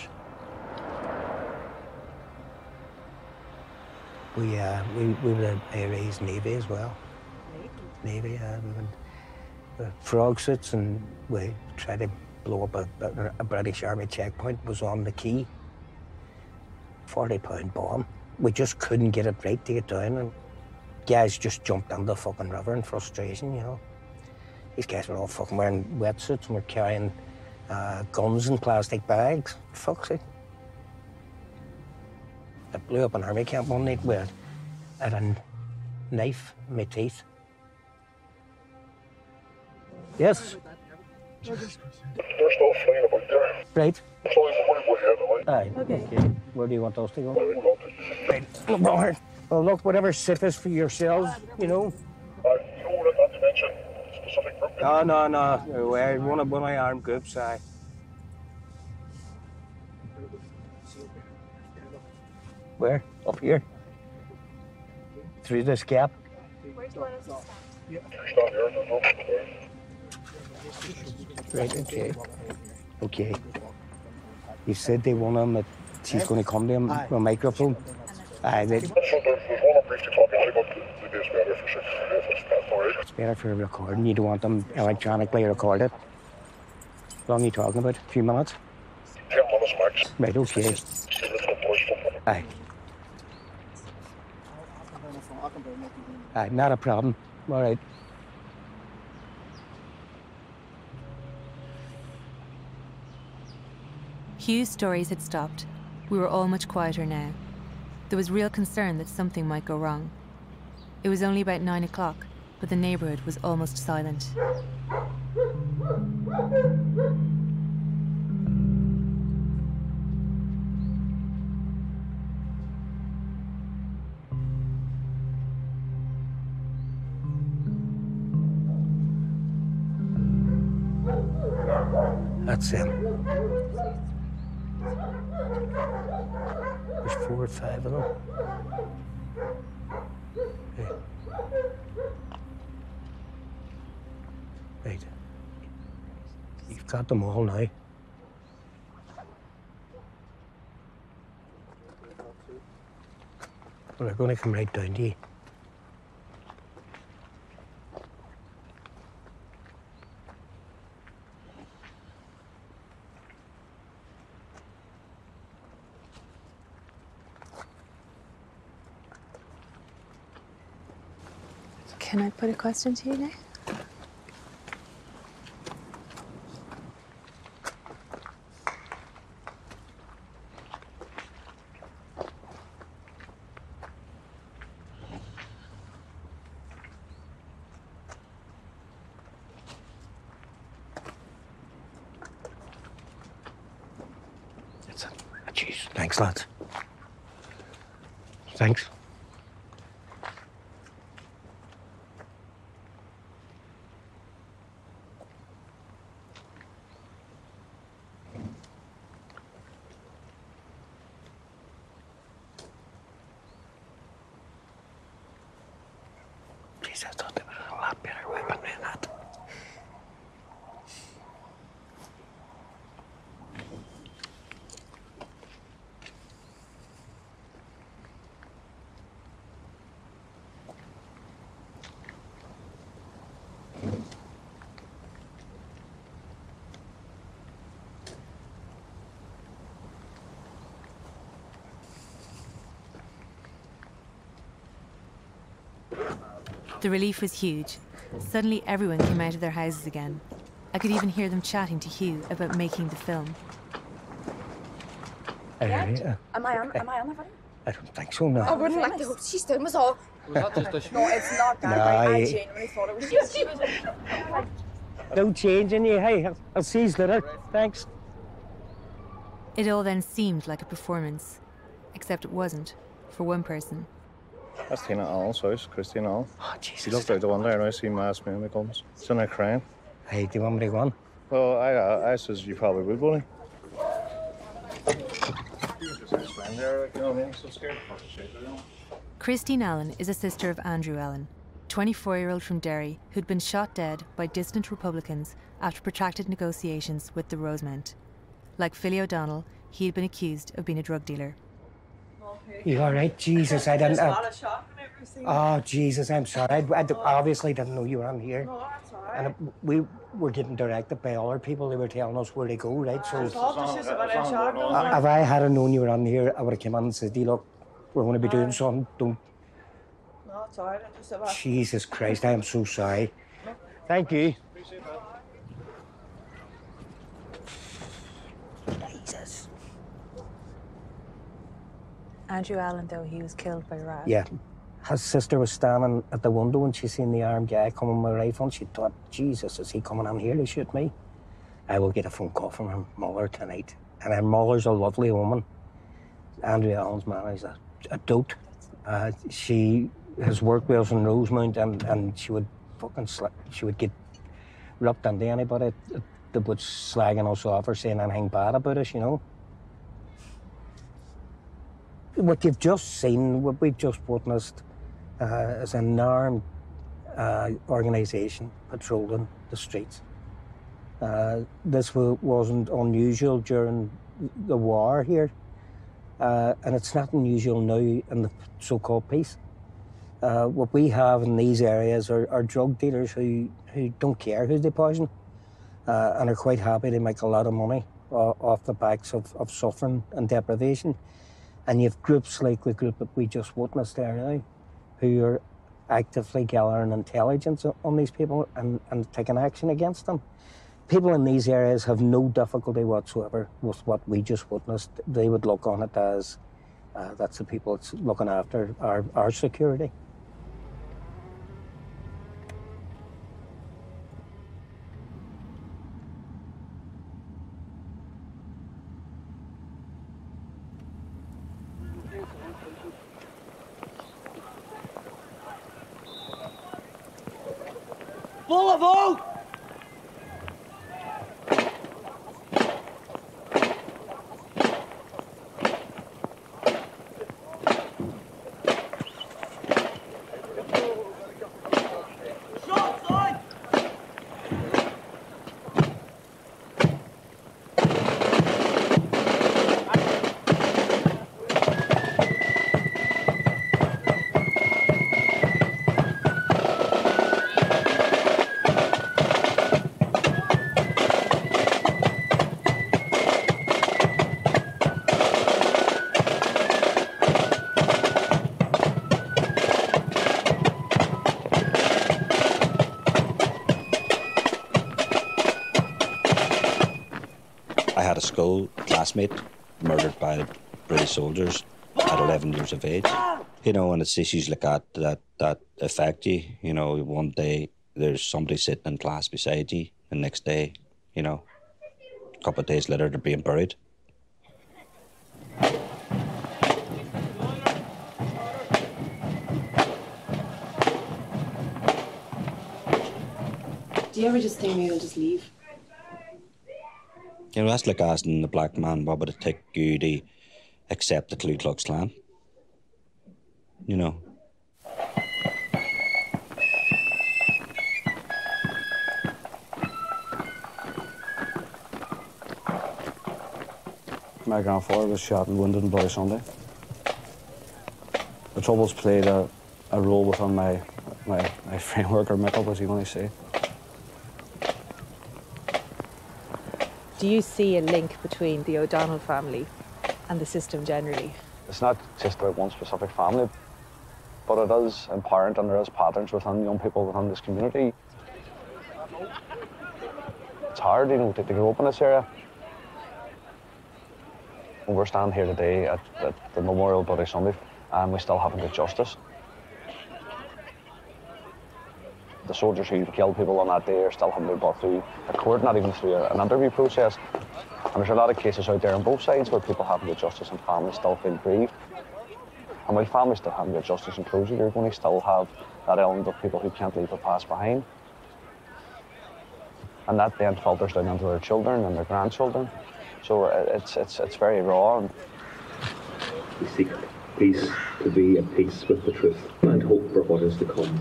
We were Aries Navy as well. Navy, yeah. We were frog suits, and we tried to blow up a British Army checkpoint. It was on the quay. 40-pound bomb. We just couldn't get it right to get down, and guys just jumped into the fucking river in frustration, you know. These guys were all fucking wearing wetsuits and were carrying guns in plastic bags. Fuck's sake. I blew up an army camp one night with a knife in my teeth. Yes? There's no flying about there. Right. Aye. Okay. Where do you want us to go? Right. Look, well, look, whatever safe is for yourselves, you know. You wanted not to mention specific group? No. We're one of my armed groups, aye. Where? Up here? Through this gap? Where's the one that's stopped? Right, okay. Okay. You said they want him, that she's going to come to him with a microphone. Aye, there's one brief to talk about the base matter for 6 minutes. It's better for recording. You don't want them electronically recorded. How long are you talking about? A few minutes? 10 minutes max. Right, okay. Aye. Aye, not a problem. All right. Hugh's stories had stopped. We were all much quieter now. There was real concern that something might go wrong. It was only about 9 o'clock, but the neighbourhood was almost silent. That's him. There's 4 or 5 of them. Right. Right. You've got them all now. Well, they're going to come right down to you. Can I put a question to you now? That's it. Jeez. Thanks, lads. Thanks. I thought they would have a lot better weapon than that. The relief was huge. Suddenly everyone came out of their houses again. I could even hear them chatting to Hugh about making the film. Yeah. Am I on the phone? I don't think so, no. I wouldn't like the hopes she's doing was all. Was that just a show? No, it's not that. No, I genuinely thought it was just she was like... No change in you. Hey, I'll see you later. Thanks. It all then seemed like a performance. Except it wasn't, for one person. That's Tina Allen's house, Christine Allen. Oh, Jesus. She looked out the window and I seen my ass me when I comes. She's in there crying. Hey, do you want me to go on? Well, I says you probably would, wouldn't you? Christine Allen is a sister of Andrew Allen, 24-year-old from Derry, who'd been shot dead by distant Republicans after protracted negotiations with the Rosemount. Like Philly O'Donnell, he had been accused of being a drug dealer. You all right? Jesus, I didn't... Oh, Jesus, I'm sorry. I obviously didn't know you were on here. No, that's all right. And we were getting directed by other people. They were telling us where to go, right? So... If I hadn't known you were on here, I would have come in and said, look, we're going to be doing something. Don't... No, it's all right. Jesus Christ, I am so sorry. Thank you. Jesus. Andrew Allen, though, he was killed by Rad. Yeah. His sister was standing at the window and she seen the armed guy coming with a rifle and she thought, Jesus, is he coming in here to shoot me? I will get a phone call from her mother tonight. And her mother's a lovely woman. Andrew Allen's mother is a dote. She has worked with us in Rosemount and she would fucking get ripped into anybody that was slagging us off or saying anything bad about us, you know? What you've just seen, what we've just witnessed, is an armed organisation patrolling the streets. This wasn't unusual during the war here, and it's not unusual now in the so-called peace. What we have in these areas are drug dealers who don't care who they poison. and are quite happy to make a lot of money off the backs of suffering and deprivation. And you have groups like the group that we just witnessed there now, who are actively gathering intelligence on these people and taking action against them. People in these areas have no difficulty whatsoever with what we just witnessed. They would look on it as that's the people that's looking after our security. School classmate murdered by British soldiers at 11 years of age. You know, and it's issues like that affect you. You know, one day there's somebody sitting in class beside you, and next day, you know, a couple of days later they're being buried. Do you ever just think maybe I'll just leave? You know, that's like asking the black man, what would it take you to accept the Ku Klux Klan? You know. My grandfather was shot and wounded on Bloody Sunday. The Troubles played a role within my framework or makeup, as you want to say. Do you see a link between the O'Donnell family and the system generally? It's not just about one specific family, but it is apparent and there is patterns within young people within this community. It's hard, you know, to grow up in this area. And we're standing here today at the memorial Bloody Sunday, and we still haven't got justice. The soldiers who killed people on that day are still having to be brought through a court, not even through an interview process. And there's a lot of cases out there on both sides where people haven't got justice and families still feel grieved. And while families still haven't got justice and closure, you're going to still have that element of people who can't leave the past behind. And that then filters down into their children and their grandchildren. So it's very raw. We seek peace to be at peace with the truth and hope for what is to come.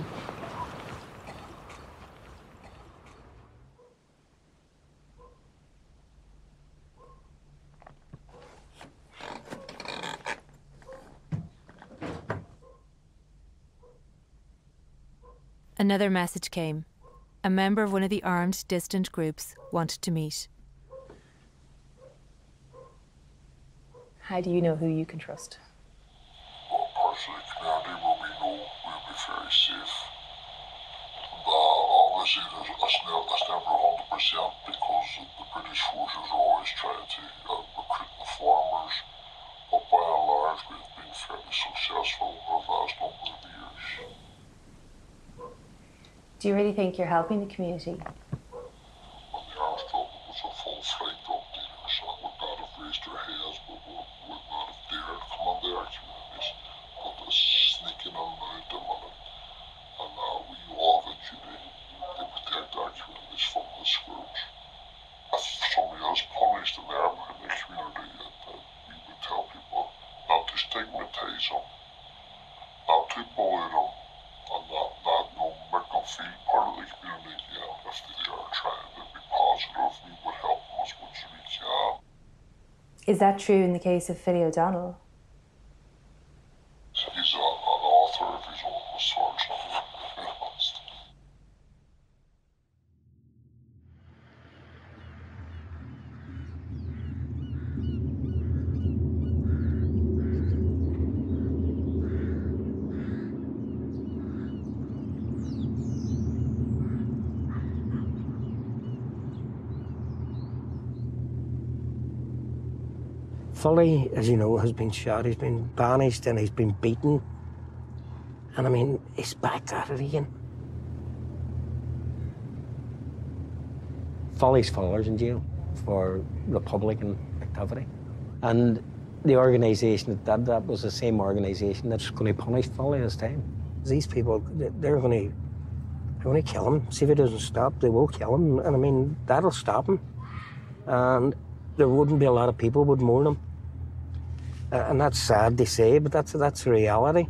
Another message came. A member of one of the armed, distant groups wanted to meet. How do you know who you can trust? Well, personally, community where we know we'll be very safe. Obviously, that's never 100% because the British forces are always trying to recruit the farmers. But by and large, we've been fairly successful over the last number of years. Do you really think you're helping the community? When the arms problem was a full flight of dealers, so I would not have raised their heads, but would not have dared come into our communities. But they're sneaking in now at the minute, and now we all have a duty to protect our communities from the scourge. If somebody else punished in their mind in the community, we would tell people not to stigmatise them, not to bully them, and not make them feel part of the community again. If they are trying to be positive, we would help them as much as we can. Is that true in the case of Philly O'Donnell? He's an author of his own research. Philly, as you know, has been shot, he's been banished and he's been beaten. And I mean, he's back at it again. Philly's Fuller's in jail for Republican activity. And the organisation that did that was the same organisation that's going to punish Philly this time. These people, they're going to kill him. See if he doesn't stop, they will kill him. And I mean, that'll stop him. And there wouldn't be a lot of people would mourn him. And that's sad to say, but that's reality.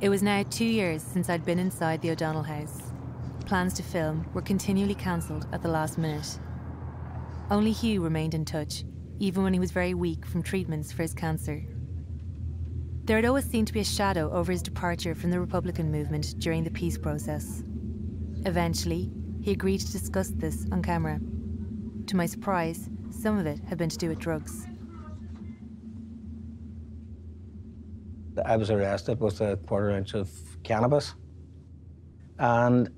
It was now 2 years since I'd been inside the O'Donnell house. Plans to film were continually cancelled at the last minute. Only Hugh remained in touch, even when he was very weak from treatments for his cancer. There had always seemed to be a shadow over his departure from the Republican movement during the peace process. Eventually, he agreed to discuss this on camera. To my surprise, some of it had been to do with drugs. I was arrested with a quarter ounce of cannabis, and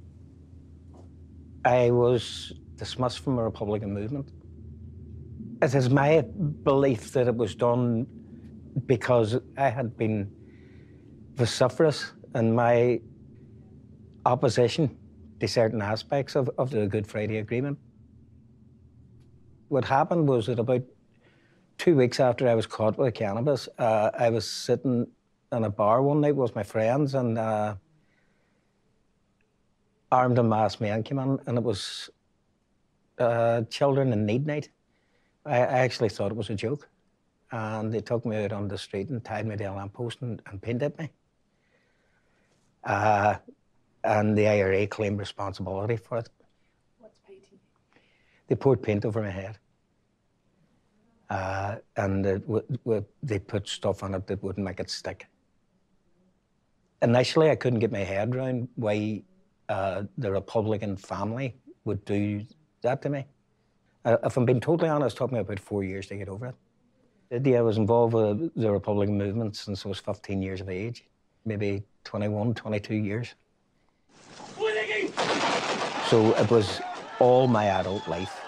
I was dismissed from the Republican movement. It is my belief that it was done because I had been vociferous in my opposition to certain aspects of the Good Friday Agreement. What happened was that about 2 weeks after I was caught with cannabis, I was sitting in a bar one night with my friends, and armed and masked men came in, and it was children in need night. I actually thought it was a joke, and they took me out on the street and tied me to a lamppost and pinned at me. And the IRA claimed responsibility for it. What's painting? They poured paint over my head. And they put stuff on it that wouldn't make it stick. Initially, I couldn't get my head around why the Republican family would do that to me. If I'm being totally honest, it took me about 4 years to get over it. The idea I was involved with the Republican movement since I was 15 years of age, maybe 21, 22 years. So it was all my adult life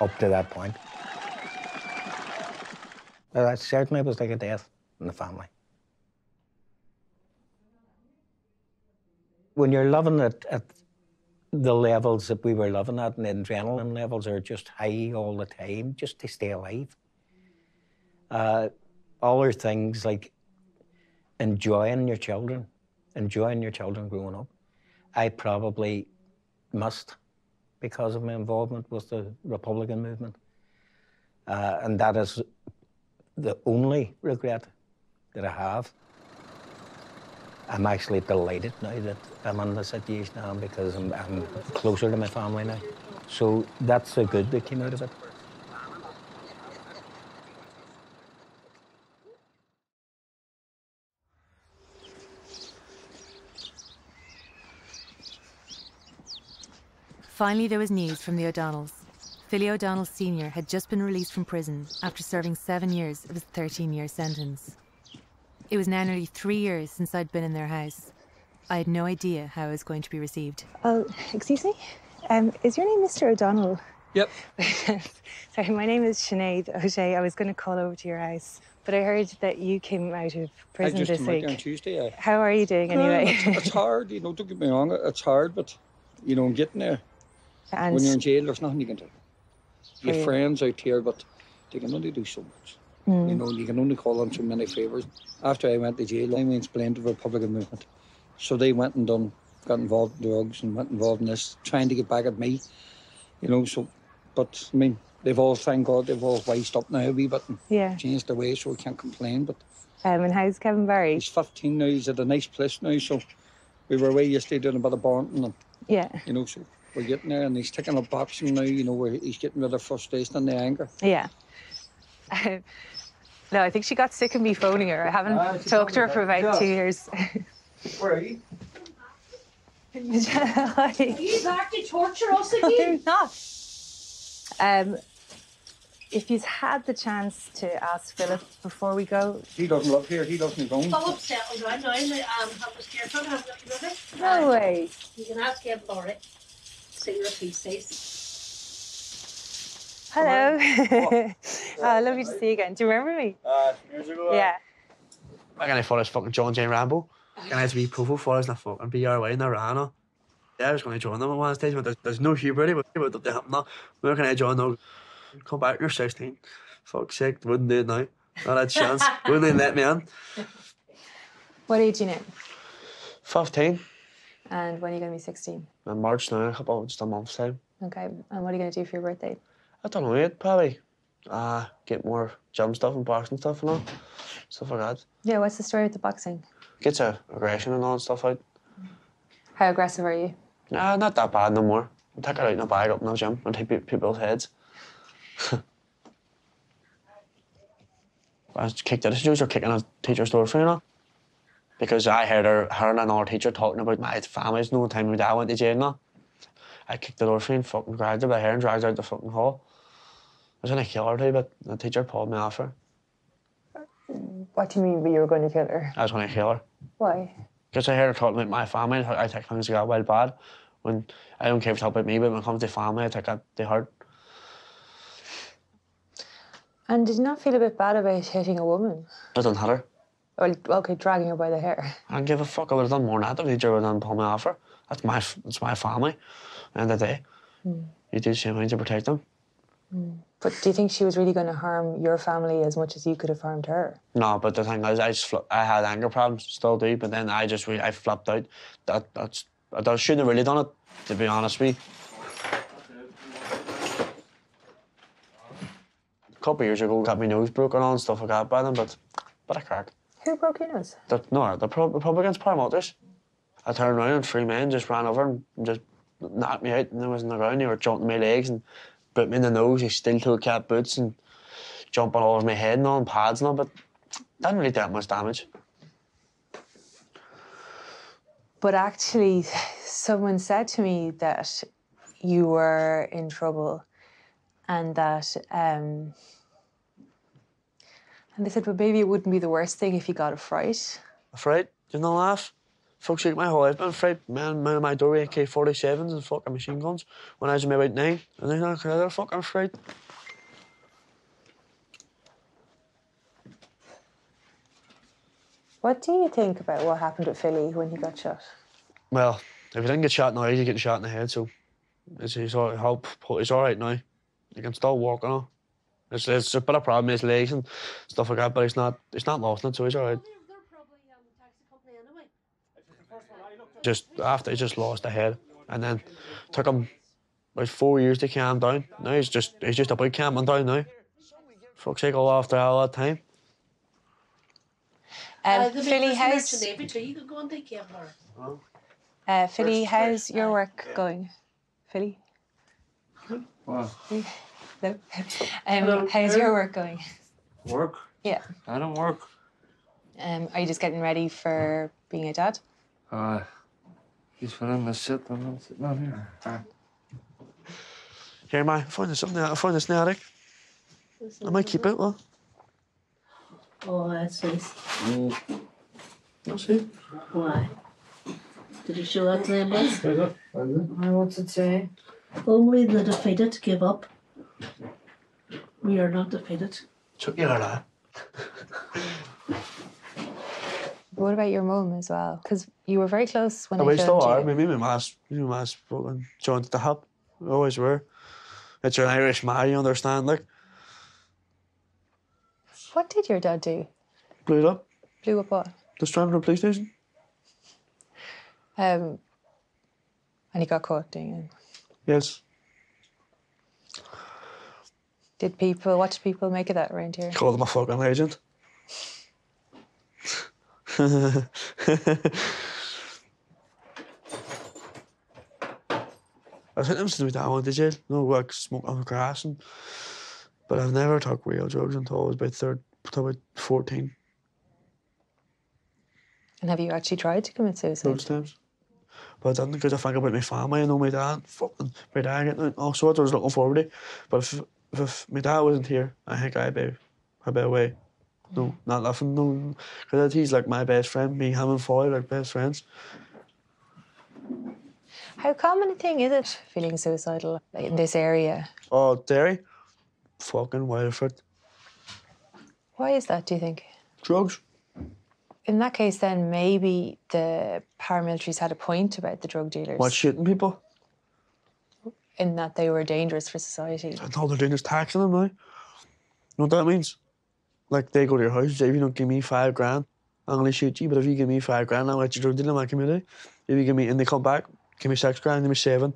up to that point. That certainly was like a death in the family. When you're living at the levels that we were living at, and the adrenaline levels are just high all the time, just to stay alive. Other things like enjoying your children growing up, I probably missed because of my involvement with the Republican movement. And that is the only regret that I have. I'm actually delighted now that I'm in the situation now because I'm closer to my family now. So that's the good that came out of it. Finally, there was news from the O'Donnells. Philly O'Donnell Sr. had just been released from prison after serving 7 years of his 13-year sentence. It was now nearly 3 years since I'd been in their house. I had no idea how I was going to be received. Oh, excuse me? Is your name Mr. O'Donnell? Yep. Sorry, my name is Sinead O'Shea. I was going to call over to your house, but I heard that you came out of prison this week. I just came out on Tuesday. How are you doing anyway? It's hard, you know, don't get me wrong, it's hard, but, you know, I'm getting there. And when you're in jail, there's nothing you can do. Your friends out here, but they can only do so much. You know, you can only call them so many favours. After I went to jail, I went blamed the Republican movement. So they went and got involved in drugs and went involved in this, trying to get back at me. You know, so, but I mean, they've all, thank God, they've all wised up now a wee bit and changed their way, so we can't complain. But and how's Kevin Barry? He's 15 now, he's at a nice place now, so we were away yesterday doing a bit of bonding. And, you know, so we're getting there, and he's taking up boxing now, you know, where he's getting rid of frustration and the anger. No, I think she got sick of me phoning her. I haven't talked to her for about 2 years. Where are you? Majella, are you back to torture us again? I'm not. If he's had the chance to ask Philip before we go... He doesn't live here, he doesn't go. Philip's settled down now, I was careful to have a little bit. No way. You can ask him for it. See what he says. Hello. Hello. Lovely to see you again. Do you remember me? 2 years ago. Yeah. I can't afford this fucking John Jane Rambo. I had to be Povo for us and I fucking be our way in the Rana. Yeah, I was going to join them at one stage, but there's no humor, but they happen now. Where can I join them? Come back, you're 16. Fuck's sake, wouldn't do it now. Not a chance. Wouldn't they let me in? What age are you now? 15. And when are you going to be 16? In March now, just a month's time. Okay, and what are you going to do for your birthday? I don't know yet, probably. Get more gym stuff and boxing stuff and all. Stuff like that. Yeah, what's the story with the boxing? Gets a aggression and all and stuff out. How aggressive are you? Nah, not that bad no more. I take it out in a bag up in the gym and hit people's heads. I was kicked out of teachers or kicking a teacher's door for, you know? Because I heard her and another teacher talking about my family's no time my dad went to jail now. I kicked the door for and fucking grabbed her by hair and dragged her out the fucking hall. I was gonna kill her too, but the teacher pulled me off her. What do you mean you were gonna kill her? I was gonna kill her. Why? Because I heard her talking about my family and how I take things that got well bad. When I don't care if you talk about me, but when it comes to family I take it they hurt. And did you not feel a bit bad about hitting a woman? I didn't hit her. Well, okay, dragging her by the hair. I don't give a fuck. I would have done more than that. The teacher would have done pull me off her. That's my family. End of the day, you do the same thing to protect them. But do you think she was really going to harm your family as much as you could have harmed her? No, but the thing is, I had anger problems, still do. But then I flipped out. I shouldn't have really done it, to be honest with you. A couple of years ago, got my nose broken on and stuff like that by them, but I cracked. Who broke your nose? The Republicans, paramilitaries. I turned around and three men just ran over and just knocked me out, and I was on the ground. They were jumping my legs and bit me in the nose. They steel-toed cap boots and jumping all over my head and all, and pads and all, but didn't really do that much damage. But actually, someone said to me that you were in trouble. And that, and they said, well, maybe it wouldn't be the worst thing if you got a fright. A fright? Didn't I laugh? Folks, like my whole life, been fright. Man, my door with AK-47s and fucking machine guns when I was maybe about 9. And then I was like, fucking fright. What do you think about what happened at Philly when he got shot? Well, if you didn't get shot in the eyes, you get shot in the head, so he's all right now. He can still walk, you know. It's a bit of a problem with his legs and stuff like that, but he's not lost in it, so he's all right. Just after he just lost the head, and then took him about 4 years to calm down. Now he's just about calming down now. Fuck's sake, all after all that time. Philly, how's your work going, Philly? Wow. No. How's your work going? Work? Yeah. I don't work. Are you just getting ready for being a dad? Just when I'm gonna sit, I'm sitting on here. Here, man, I found this in the attic. I might keep it, though. Oh, that's nice. That's it. Why? Did you show that to them, boys? What's it say? Only the defeated give up. We are not defeated. Took you out. What about your mum as well? Because you were very close when I filmed you. We still are. Me and my ma's joined at the hip. We always were. It's an Irish ma, you understand, like. What did your dad do? Blew it up. Blew up what? Just driving to the police station. And he got caught doing it. Yes. What did people make of that around here? Called him a fucking legend. I've hit him since my dad went to jail. No, like smoke on the grass and. But I've never took real drugs until I was about 14. And have you actually tried to commit suicide? Those times. but I didn't because I think about my family. I know my dad, fucking my dad getting out, all sorts. I was looking forward to it. But if my dad wasn't here, I think I'd be away. No, not laughing. No, because he's like my best friend. Me, him, and Foy like best friends. How common a thing is it feeling suicidal in this area? Oh, Derry, fucking Waterford. Why is that? Do you think? Drugs. In that case, then, maybe the paramilitaries had a point about the drug dealers. What, shooting people? In that they were dangerous for society. And all they're doing is taxing them now. You know what that means? Like, they go to your house and say, if you don't give me $5,000, I'm going to shoot you, but if you give me $5,000, I'll let you drug deal in my community. If you give me, and they come back, give me $6,000, give me $7,000.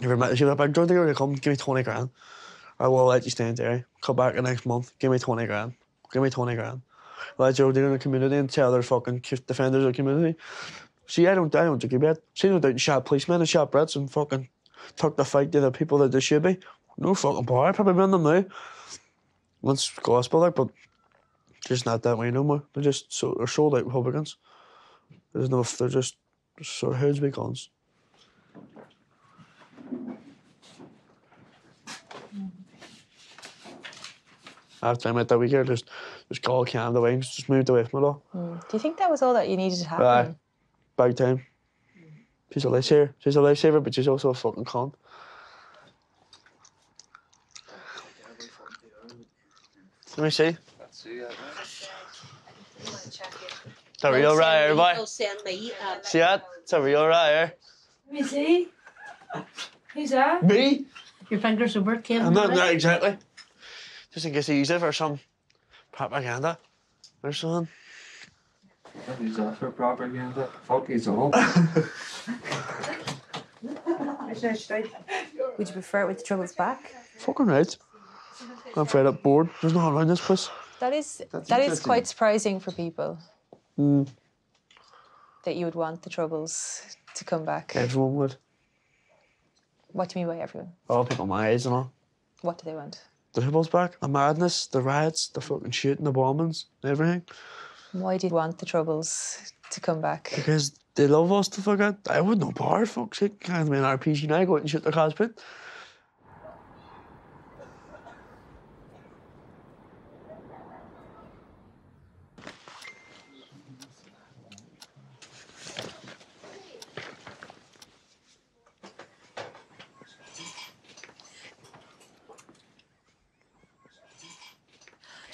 If you're a big drug dealer, they come, give me $20,000. I will let you stay in Derry. Come back the next month, give me $20,000. Give me $20,000. Like you're doing in the community and tell their fucking defenders of the community. See, I don't think about it. See, no doubt shot policemen and shot Brits and fucking took the fight to the people that they should be. No fucking power, probably been them now. That's gospel, like, but just not that way no more. They're just so they're sold out Republicans. There's no, they're just so huge big guns. After I met that weekend, just got all canned away and just moved away from it all. Mm. Do you think that was all that you needed to happen? Big time. She's a lifesaver. She's a lifesaver, but she's also a fucking con. Let me see. That's who, it's a real riot, boy. See that? It's a real riot. Let me see. Who's that? Me? Your fingers are working. I'm not there exactly. Just in case they use it for some propaganda or something. Don't use that for propaganda. Fuck is all. Would you prefer it with the Troubles back? Fucking right. I'm fed up, bored. There's nothing around this place. That is quite surprising for people. Mm. That you would want the Troubles to come back. Everyone would. What do you mean by everyone? Oh, people my age and all. What do they want? The Troubles back, the madness, the riots, the fucking shooting, the bombings, everything. Why do you want the Troubles to come back? Because they love us to forget. I would no power, fuck's sake. Can't be an RPG now, go out and shoot their cars pit.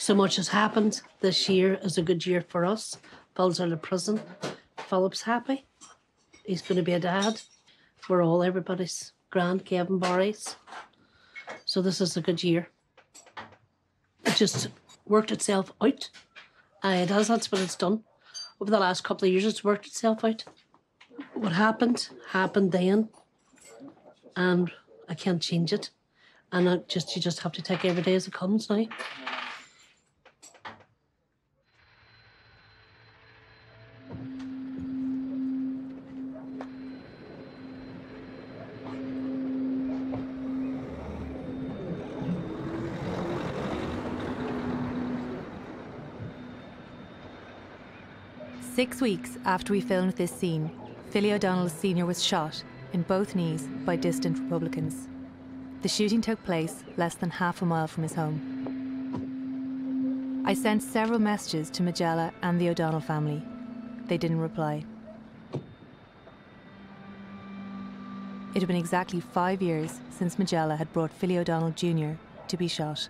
So much has happened. This year is a good year for us. Phil's out of prison. Philip's happy. He's going to be a dad. We're all everybody's grand, Kevin, Barry's. So this is a good year. It just worked itself out. It has, that's what it's done. Over the last couple of years, it's worked itself out. What happened, happened then. And I can't change it. And you just have to take every day as it comes now. Six weeks after we filmed this scene, Philly O'Donnell Sr. was shot in both knees by distant Republicans. The shooting took place less than half a mile from his home. I sent several messages to Majella and the O'Donnell family. They didn't reply. It had been exactly 5 years since Majella had brought Philly O'Donnell Jr. to be shot.